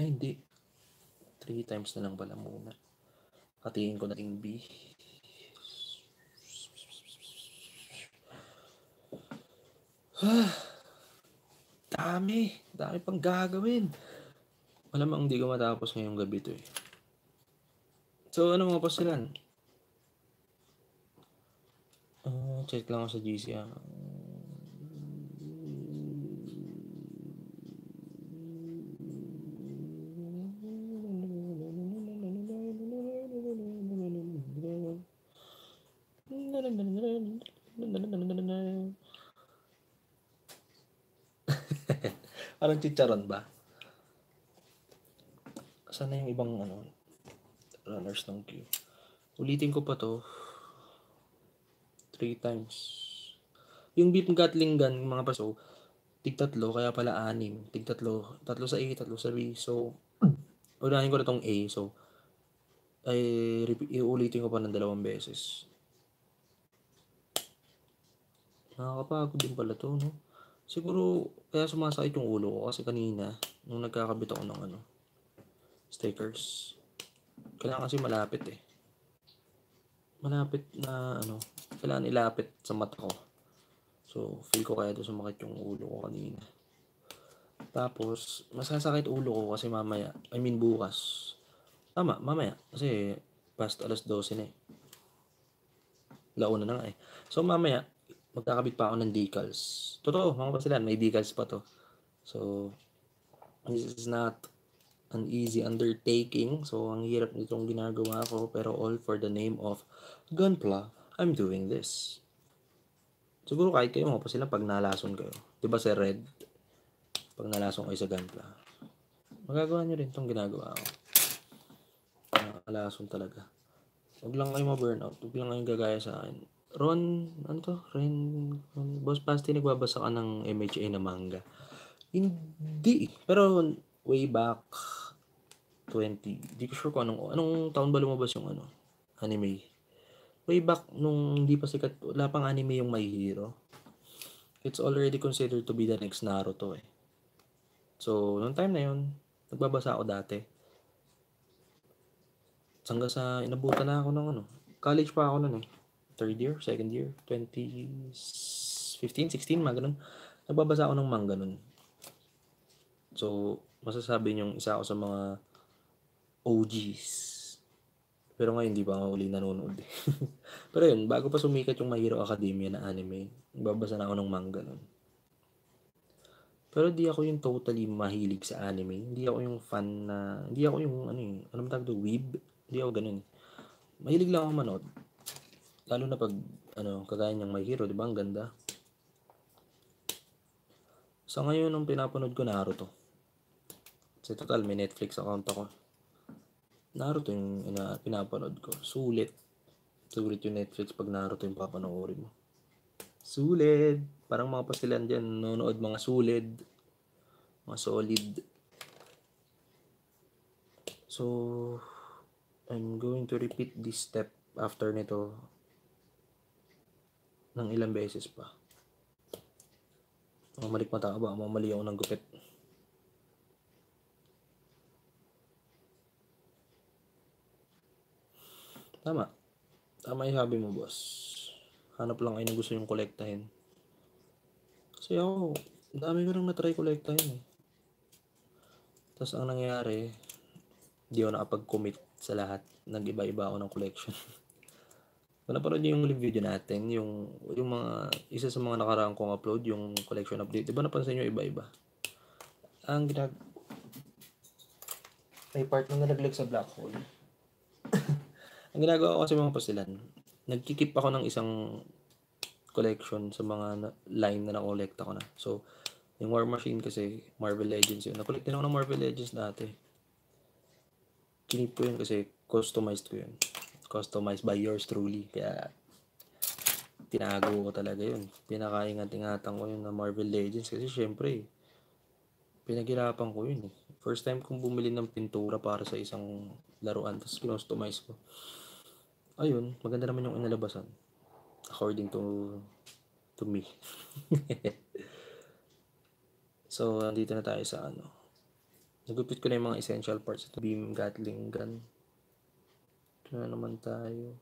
Ay, hindi. 3 times na lang pala muna. Katingin ko nating B. Dami pang gagawin. Malamang hindi ko matapos ngayong gabi to eh. So ano mga pasilan? Check lang ako sa GC ah. Parang chicharon ba? Sana yung ibang ano, runners ng queue. Ulitin ko pa to 3 times. Yung beam gatling gun, mga paso, tig-3, kaya pala 6. Tig-3, 3 sa A, 3 sa B. So, unahin ko na tong A. So, ay, ulitin ko pa ng 2 beses. Nakakapagod din pala to, no? Siguro, kaya sumasakit yung ulo ko kasi kanina, nung nagkakabit ako ng ano, stickers. Kailangan kasi malapit eh. Malapit na ano, kailangan ilapit sa mata ko. So, feel ko kaya doon sumakit yung ulo ko kanina. Tapos, masasakit ulo ko kasi mamaya, I mean bukas. Tama, mamaya. Kasi past alas 12 na eh. Launa na nga eh. So, mamaya, magkakabit pa ako ng decals. Totoo, mga pasilan, may decals pa to. So, this is not an easy undertaking. So, ang hirap nitong ginagawa ko. Pero all for the name of Gunpla, I'm doing this. Siguro kahit kayo mga pasilan, pag nalason kayo. Diba sa red? Pag nalason kayo sa Gunpla. Magagawa nyo rin itong ginagawa ko. Nalason talaga. Huwag lang kayo ma-burnout. Huwag lang kayo gagaya sa akin. Ron, ano to? Ron, Boss Pasti, nagbabasa ka ng MHA na manga. Hindi. Pero way back 20. Di ko sure kung anong taon ba lumabas yung ano, anime. Way back nung hindi pa sikat, wala pang anime yung My Hero. It's already considered to be the next Naruto eh. So, noong time na yun, nagbabasa ako dati. hanggang sa inabutan na ako ng ano. College pa ako noon eh. Third year, second year, 2015, 16, mga ganun. Nagbabasa ako ng manga nun. So, masasabi niyong isa ako sa mga OGs. Pero ngayon, di pa nga uli nanonood. Pero yun, bago pa sumikat yung My Hero Academia na anime, nagbabasa na ako ng manga nun. Pero di ako yung totally mahilig sa anime. Hindi ako yung fan na, hindi ako yung, ano yun, anong tawag to, weeb? Hindi ako ganun. Mahilig lang ako manood. Lalo na pag, ano, kagaya niyang My Hero, di ba? Ang ganda. So, ngayon, nung pinapanood ko, Naruto. Kasi total, may Netflix account ako. Naruto yung pinapanood ko. Sulit. Sulit yung Netflix pag Naruto yung papanoorin mo. Sulit. Parang mga pastilan dyan, nanonood mga sulit. Mga solid. So, I'm going to repeat this step after nito ng ilang beses pa. Mamalik pa tao ba? Mamali ako ng gupit. Tama. Tama yung sabi mo, boss. Hanap lang ay gusto yung kolektahin. Kasi ako, dami ko nang natry kolektahin eh. Tapos ang nangyari, hindi ako nakapag-commit sa lahat. Nag-iba-iba ako ng collection. Kung naparod niyo yung live video natin, yung mga, isa sa mga nakaraang kong upload, yung collection update, diba napansin nyo iba-iba? Ang may part na nalaglag sa black hole. Ang ginagawa ko kasi mga pastilan, nagkikip ako ng isang collection sa mga line na na-collect ako na. So, yung War Machine kasi, Marvel Legends yun. Na-collect din ako ng Marvel Legends dati. Kinip ko yun kasi customized ko yun. Customized by yours truly. Kaya, tinago ko talaga yun. Pinakaingat-ingatan ko yun na Marvel Legends. Kasi, syempre, pinaghirapan ko yun. First time kong bumili ng pintura para sa isang laruan. Tapos, kinustomize ko. Ayun, maganda naman yung inalabasan. According to me. So, nandito na tayo sa ano. Nagupit ko na yung mga essential parts. Beam, Gatling gun. Ito na naman tayo.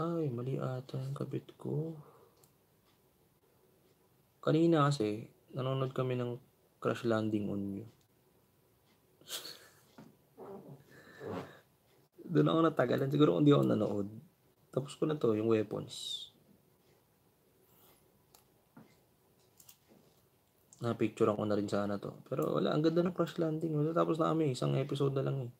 Ay, mali ata yung kabit ko. Kanina kasi, nanonood kami ng Crash Landing on You. Doon ako natagalan. Siguro hindi ako nanood. Tapos ko na to, yung weapons. Na-picturean ko na rin sana to. Pero wala, ang ganda ng Crash Landing. Tapos na kami, isang episode na lang eh.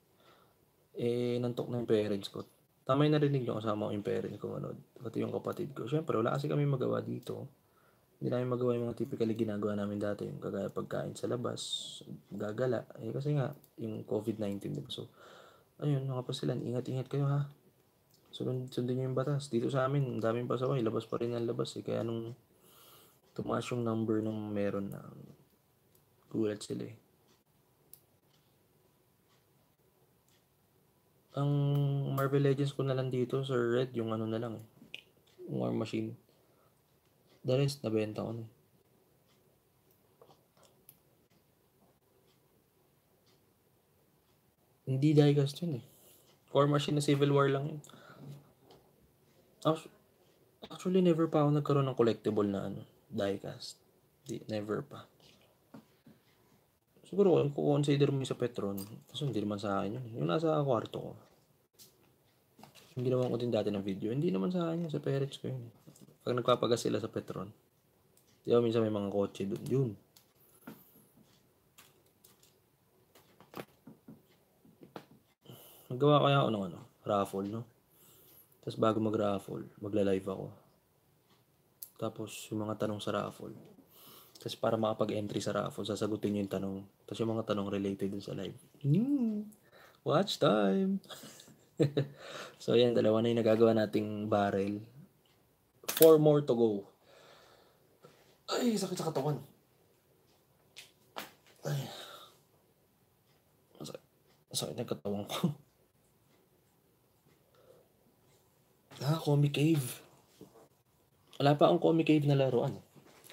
Eh, nantok na yung parents ko. Tama yung narinig nyo kasama ko yung parents ko manood. Pati yung kapatid ko. Siyempre, wala kasi kami magawa dito. Hindi namin magawa yung mga typically ginagawa namin dati. Yung kagaya pagkain sa labas, gagala. Eh, kasi nga, yung COVID-19, diba? So, ayun, mga pasilan, ingat-ingat kayo ha. Sundin nyo yung batas. Dito sa amin, ang daming pasaway. Labas pa rin ang labas eh. Kaya nung tumaas yung number nung meron na gulat sila eh. Ang Marvel Legends ko na lang dito, Sir Red, yung ano na lang eh. Yung War Machine. The rest, nabenta ko na eh. Hindi diecast yun eh. War Machine na Civil War lang yun. Actually, never pa ako nagkaroon ng collectible na ano. Diecast. Never pa. Siguro kung kukonsider mo sa Petron, kasi hindi naman sa akin yun. Yung nasa kwarto ko. Yung ginawa ko din dati ng video, hindi naman sa akin yun. Sa parents ko yun. Pag nagpapagas sila sa Petron. Di ba minsan may mga kotse doon. Yun. Naggawa kaya ako ng ano, raffle, no? Tapos bago mag-raffle, magla-live ako. Tapos yung mga tanong sa raffle. Tapos para makapag-entry sa raffle, sasagutin nyo yung tanong. Tapos yung mga tanong related dun sa live. Watch time! So yan, dalawa na yung nagagawa nating barrel. 4 more to go. Ay, sakit sa katawan. Ay. Sakit na katawan ko. Comic Cave. Wala pa akong Comic Cave na laruan.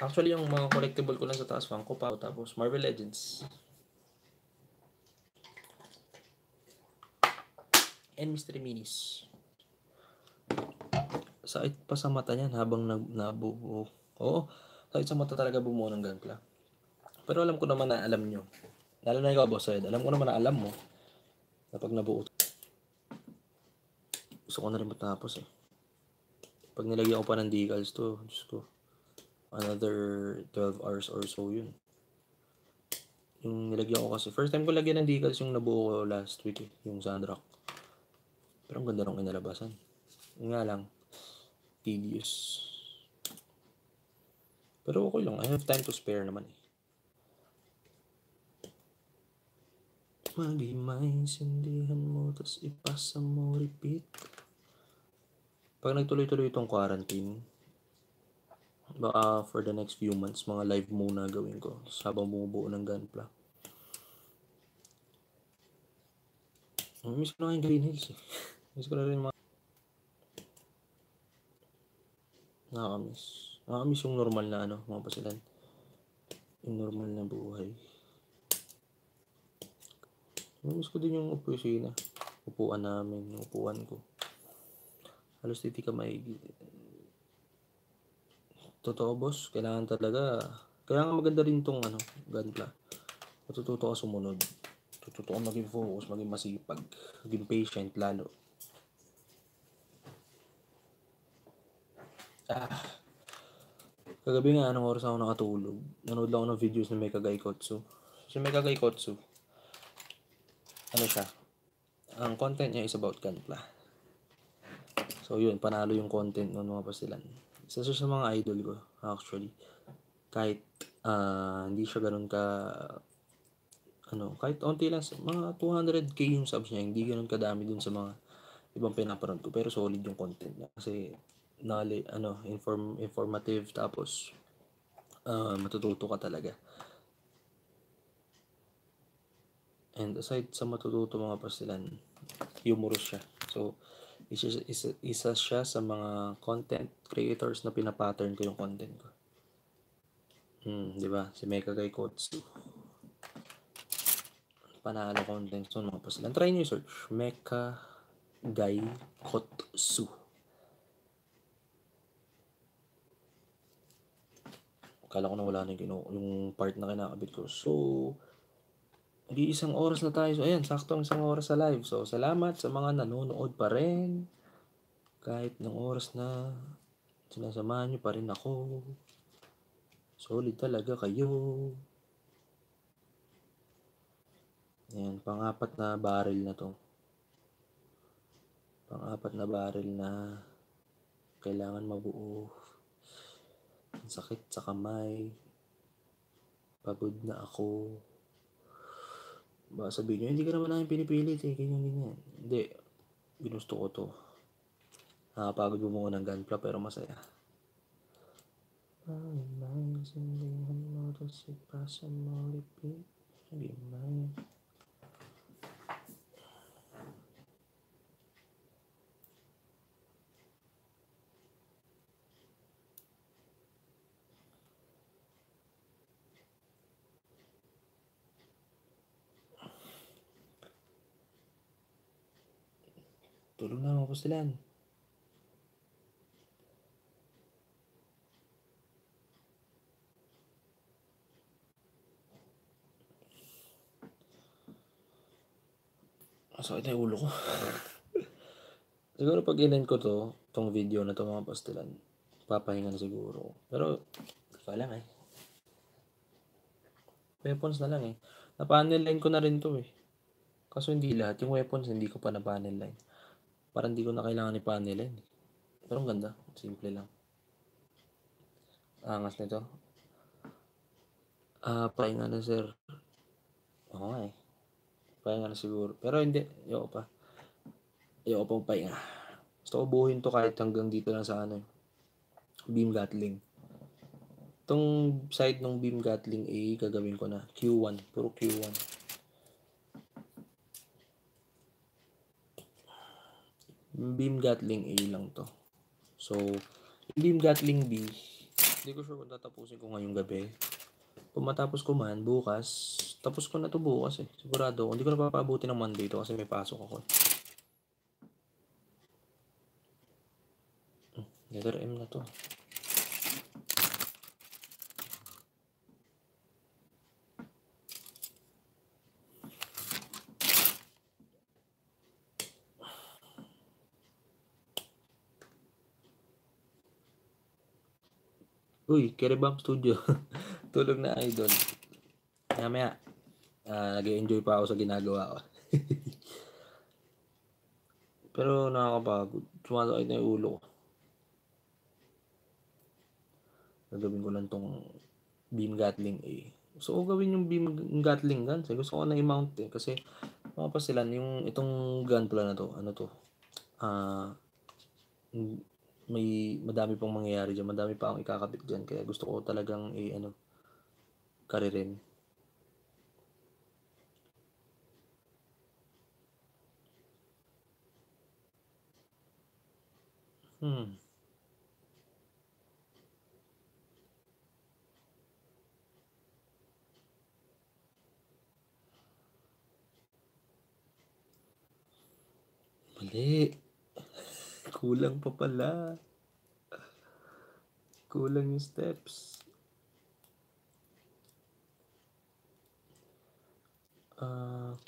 Actually, yung mga collectible ko lang sa taas, Funko pa. Tapos Marvel Legends. and Mr. Minis. Sakit pa sa mata niyan habang nabuo. Oo, sakit sa mata talaga bumuo ng gangpla. Pero alam ko naman na alam nyo. Lalo na ikaw, Boss Ed. Alam ko naman na alam mo na pag nabuo. Gusto ko na rin matapos eh. Pag nilagyan ko pa ng decals to, Diyos ko, another 12 hours or so yun. Yung nilagyan ko kasi, first time ko lagyan ng decals yung nabuo ko last week eh, yung Sandrock. Pero ang ganda nung inalabasan. Yung nga lang, tedious. Pero okay lang, I have time to spare naman eh. Maging maintindihan mo, tas ipasa mo, repeat. Pag nagtuloy-tuloy itong quarantine, baka for the next few months, mga live muna gawin ko. Tapos habang bumubuo ng gunpla. Miss ko na yung Green Hills eh. Miss ko na rin mga... Nakakamiss. Nakakamiss yung normal na ano, mga pasilan. Yung normal na buhay. Miss ko din yung opisina. Upuan namin, yung upuan ko. Halos hindi ka maigit. Totoo, boss. Kailangan talaga. Kaya nga maganda rin tong ano, gunpla. Matututo ka sumunod. Matututo ka maging focus, maging masipag. Maging patient lalo. Ah. Kagabi nga, anong oras ako nakatulog. Nanood lang ako ng videos ng Mechagaikotsu. Si Mechagaikotsu, ano siya? Ang content niya is about gunpla. So yun, panalo yung content ng mga pasilan. Isa siya sa mga idol ko, actually. Kahit hindi siya ganun ka, ano, kahit onti lang, mga 200k yung subs niya, hindi ganun kadami dun sa mga ibang pinapanood ko. Pero solid yung content niya. Kasi, ano, informative, tapos matututo ka talaga. And aside sa matututo mga pasilan, humorous siya. So, isa siya sa mga content creators na pinapattern ko yung content ko. Di ba? Si Mechagaikotsu. Panalo content. So, mga pasilan. Try nyo i-search. Mechagaikotsu. Akala ko na wala na yung part na kinakabit ko. So, di isang oras na tayo. So, ayan, saktong isang oras sa live. So, salamat sa mga nanonood pa rin. Kahit ng oras na sinasamahan nyo pa rin ako. Solid talaga kayo. Ayan, pang-apat na barrel na to. Pang-apat na barrel na kailangan mabuo. Ang sakit sa kamay. Pagod na ako. Baka sabihin nyo, hindi ka naman namin pinipilit eh, ganyan. Hindi, ginusto ko to. Nakapagod bumuo ng gunpla pero masaya. Tulog na mga pasilan. Masakit na yung ulo ko. Siguro pag in-end ko to, itong video na to mga pasilan, papahinga na siguro. Pero, pa lang eh. Weapons na lang eh. Na-panel line ko na rin to eh. Kaso hindi lahat. Yung weapons hindi ko pa na-panel line. Parang hindi ko na kailangan ipanelin. Pero ang ganda. Simple lang. Angas nito. Pahinga na sir. Oo nga eh. Pahinga na siguro. Pero hindi. Ayoko pa. Ayoko pang pahinga. Gusto ko buuhin to kahit hanggang dito lang sa ano. Beam Gatling. Itong side ng Beam Gatling A, gagawin ko na. Q1. Puro Q1. Beam Gatling A lang to. So, Beam Gatling B, hindi ko sure kung tatapusin ko ngayong gabi. Kung matapos ko man, bukas, tapos ko na to bukas eh. Sigurado, hindi ko na papabuti ng Monday to kasi may pasok ako. Nilor M na to. Uy, Keribam Studio. Tulog na idol. Maya-maya. Nag-enjoy pa ako sa ginagawa ko. Pero nakakapagod. Sumasakit na yung ulo ko. Nagawin ko lang tong beam gatling eh. So, gawin yung beam gatling gun. Gusto ko na i-mount eh. Kasi, makapastilan yung itong gun pala na to. Ano to? May madami pang mangyayari diyan, madami pa akong ikakabit diyan kaya gusto ko talagang i-ano karirin. Mali. Kulang pa pala. Kulang yung steps. Q.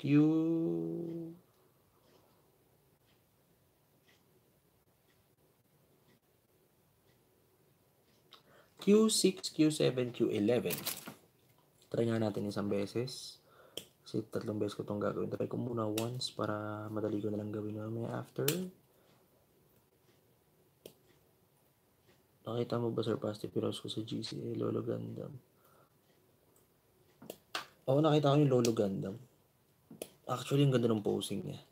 Q6, Q7, Q11. Try nga natin isang beses. Kasi tatlong beses ko itong gagawin. Try ko muna once para madali ko na lang gawin mamaya after. Nakita mo ba, Sir Pasti Piros, ko sa GCA, Lolo Gundam? Oo, nakita ko yung Lolo Gundam. Actually, ang ganda ng posing niya.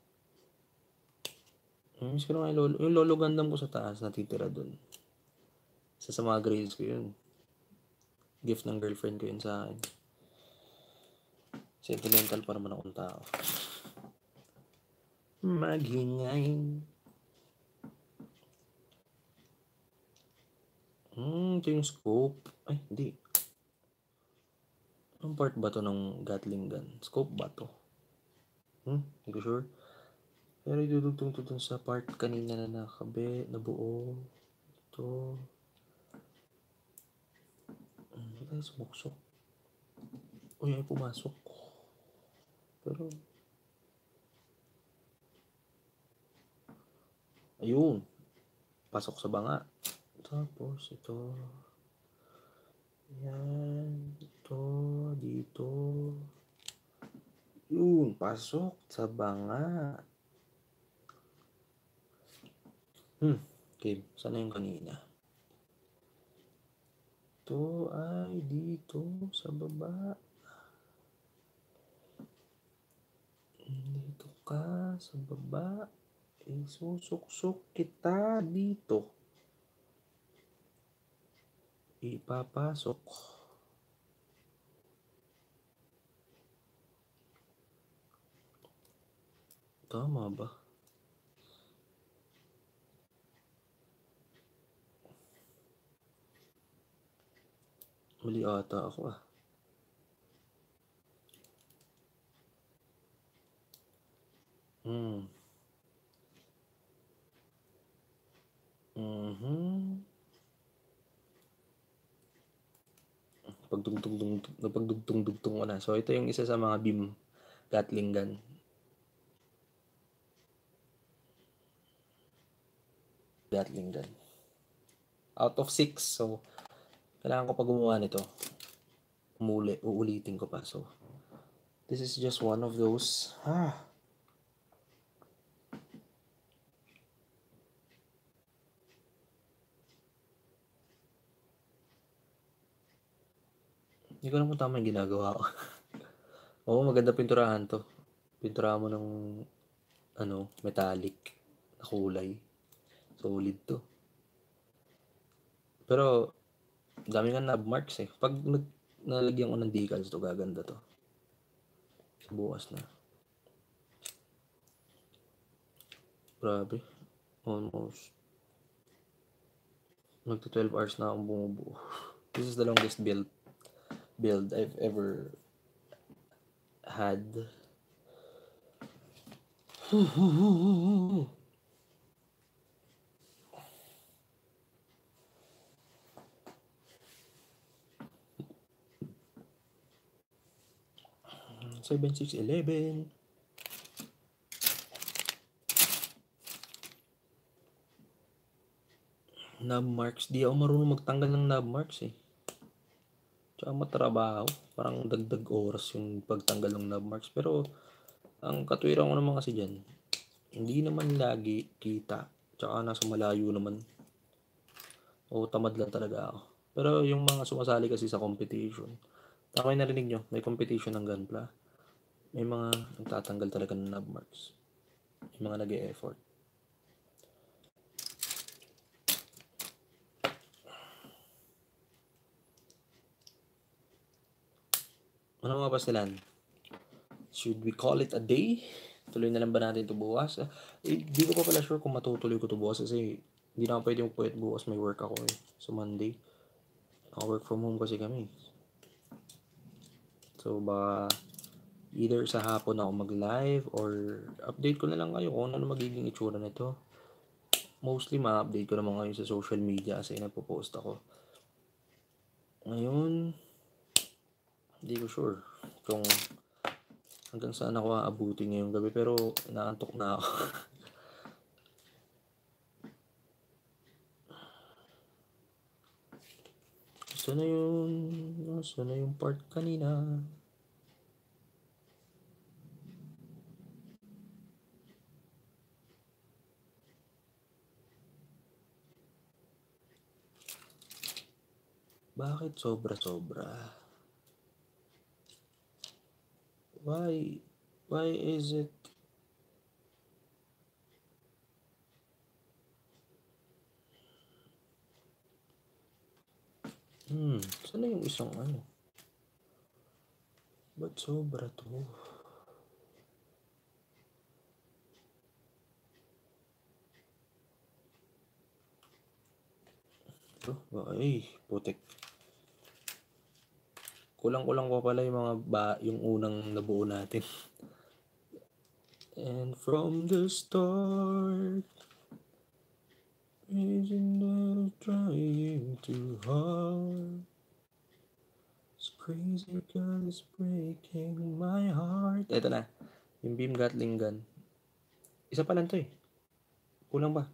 Miss ko naman yung Lolo Gundam ko sa taas, natitira dun. Isa sa mga grades ko yun. Gift ng girlfriend ko yun sa akin. Sentimental para man akong tao. Maghingain. Ito yung scope. Ay, hindi. Anong part ba to ng Gatling gun? Scope ba to? Hindi ko sure. Pero idudugtong to dun sa part kanina na nakabe, nabuo. Ito. Ay, sumuksok. Uy, ay pumasok. Pero... ayun. Pasok sa banga. Tapos ito, yan, ito, dito, yun, pasok sa banga. Okay, sana yung kanina. Ito ay dito sa baba. Dito ka sa baba, isusuksok kita dito. Ipapasok. Tama ba? Mali ata ako ah. Napagdugtong-dugtong ko na. So, ito yung isa sa mga beam gatling gun. Gatling gun. Out of 6. So, kailangan ko pa gumawa nito. Uulitin ko pa. So, this is just one of those. Hindi ko alam kung tama yung ginagawa ko. Oo, maganda pinturahan to. Pinturahan mo ng ano, metallic na kulay. Solid to. Pero, dami nga knob marks eh. Pag nalagyan ko ng decals to, gaganda to. Bukas na. Grabe. Almost. Magto 12 hours na akong bumubuo. This is the longest build I've ever had. 7611. Knob marks. Di ako marunong magtanggal ng knob marks eh. Tsaka matrabaho. Parang dagdag oras yung pagtanggal ng knob marks. Pero ang katwira ko naman kasi dyan, hindi naman lagi kita. Tsaka nasa malayo naman. O tamad lang talaga ako. Pero yung mga sumasali kasi sa competition, tama yung narinig nyo, may competition ng gunpla. May mga nagtatanggal talaga ng knob marks. May mga nag-e-effort. Ano mga pastilan? Should we call it a day? Tuloy na lang ba natin ito bukas? Hindi ko pa pala sure kung matutuloy ko ito bukas kasi hindi na pwede magpuyat bukas. May work ako eh. So Monday. Work from home kasi kami. So baka either sa hapon ako mag-live or update ko na lang kayo kung ano magiging itsura nito. Mostly ma-update ko naman kayo sa social media kasi napopost ako. Ngayon, hindi ko sure kung hanggang saan ako aabuti ngayong gabi pero inaantok na ako. Gusto na yung part kanina. Bakit sobra-sobra? Why is it? Saan na yung isang ano? Ba't sobra to? Ito? Ay, putik. Kulang-kulang pa pala yung mga yung unang nabuo natin. And from the start, isn't that trying too hard? This crazy girl is breaking my heart. Eto na, yung beam gatling gun. Isa pa lang to eh. Kulang ba?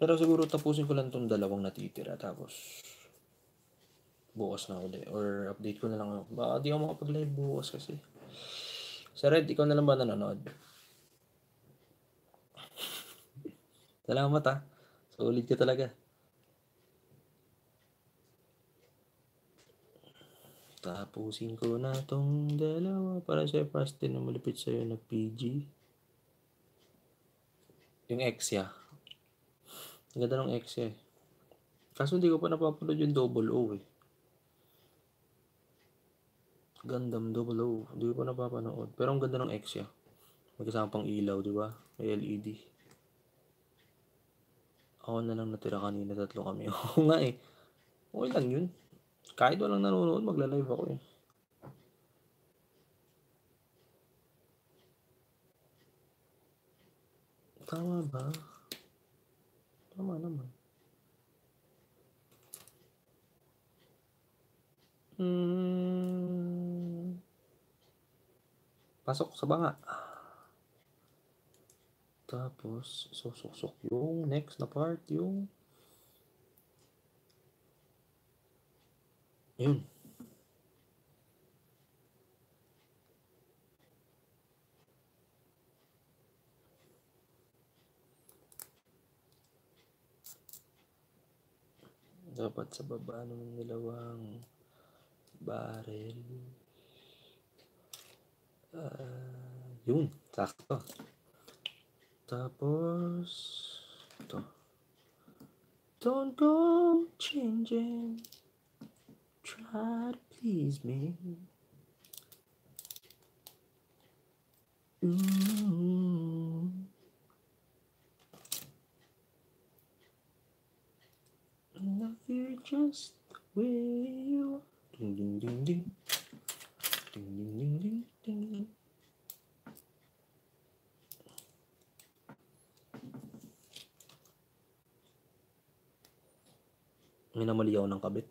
Pero siguro tapusin ko lang tong dalawang natitira tapos bukas na ulit or update ko na lang. Baka di ako makapag-live bukas kasi. Sa Red, ikaw na lang ba nanonood? Salamat ha. Solid ka talaga. Tapusin ko na tong dalawa para sa first din na malapit sa'yo na PG. Yung X ya. Ang ganda ng X ya eh. Kaso hindi ko pa napapanood yung double O eh. Gundam Double O. Hindi ko pa napapanood. Pero ang ganda ng X ya. May kasama pang ilaw, di ba? May LED. Ako na lang natira kanina. Tatlo kami. Oo nga eh. Okay lang yun. Kahit walang nanonood, magla-live ako eh. Tama ba? Tama naman. Pasok sa banga. Tapos, susok-sok yung next na part, yung yun. Dapat sa baba ng nilawang barrel. Yun, sakto. Tapos ito. Don't go changing, try to please me. Love you just the way you are. Ding ding ding ding. Ding ding ding ding ding. Minamali ako ng kabit.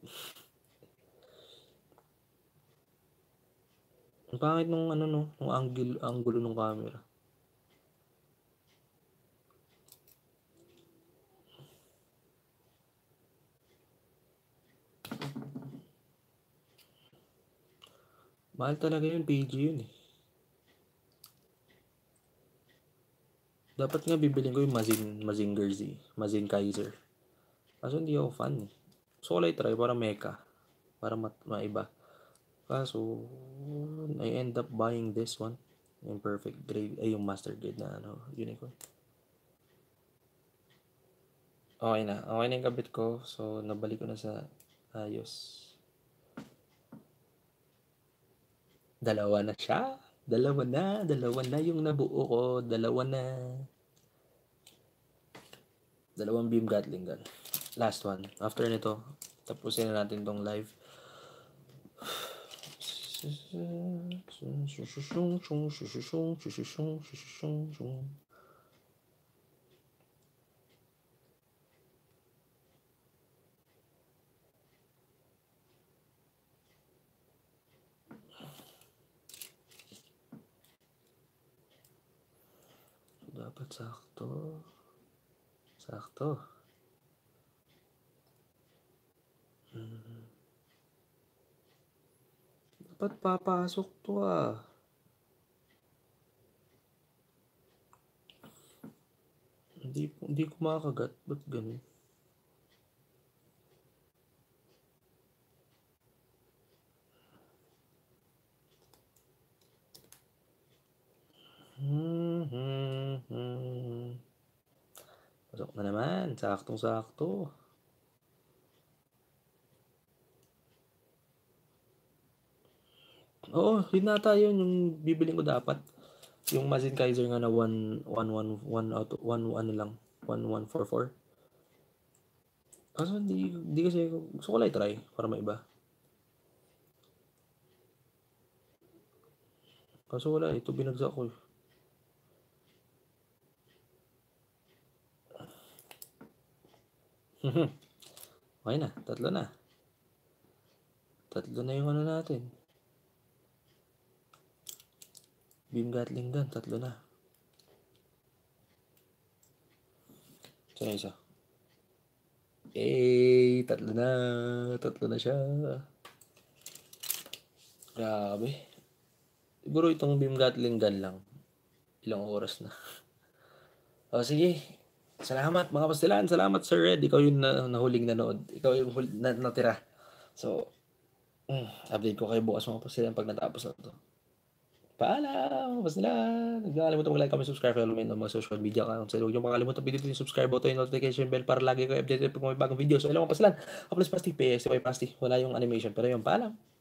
Ang pangit nung ano no, nung angulo ng camera. Mahal talaga yun, PG yun eh. Dapat nga bibiling ko yung Mazinger-Z, Mazing Kaiser. Kaso hindi ako fan eh. So I try para mecha, para maiba. Kaso I end up buying this one, yung perfect grade, ay yung master grade na ano, unicorn. Okay na yung kabit ko. So nabalik ko na sa ayos. Dalawa na siya. Dalawa na yung nabuo ko. Dalawa na. Dalawang beam gatling gun. Last one. After nito, tapusin na natin tong live. Dapat sakto. Sakto. Dapat papasok to ah. Hindi ko makakagat. Ba't ganun? Pasok na naman. Saktong-sakto. Oo, yun na tayo yung bibiling ko dapat. Yung Mazing Kaiser nga na 1144. Kaso hindi kasi gusto ko lang try para maiba. Kaso wala, ito binagsak ko eh. Okay na, tatlo na. Tatlo na yung ano natin. Beam Gatling gun, tatlo na. Isa. Eh, tatlo na. Tatlo na siya. Grabe. Siguro itong Beam Gatling gun lang. Ilang oras na. O sige. Salamat mga pastilan, salamat Sir Red, ikaw yung nahuling nanood, ikaw yung natira. So, update ko kayo bukas mga pastilan pag natapos na ito. Paalam mga pastilan, huwag nakalimutan mag-like, comment, subscribe, follow me on mga social media accounts. Huwag nyo makalimutan pindot yung subscribe button, yung notification bell para lagi kayo updated pag may bagong video. So, ilang mga pastilan, Plus Pasti, PSY Pasti, wala yung animation, pero yung paalam.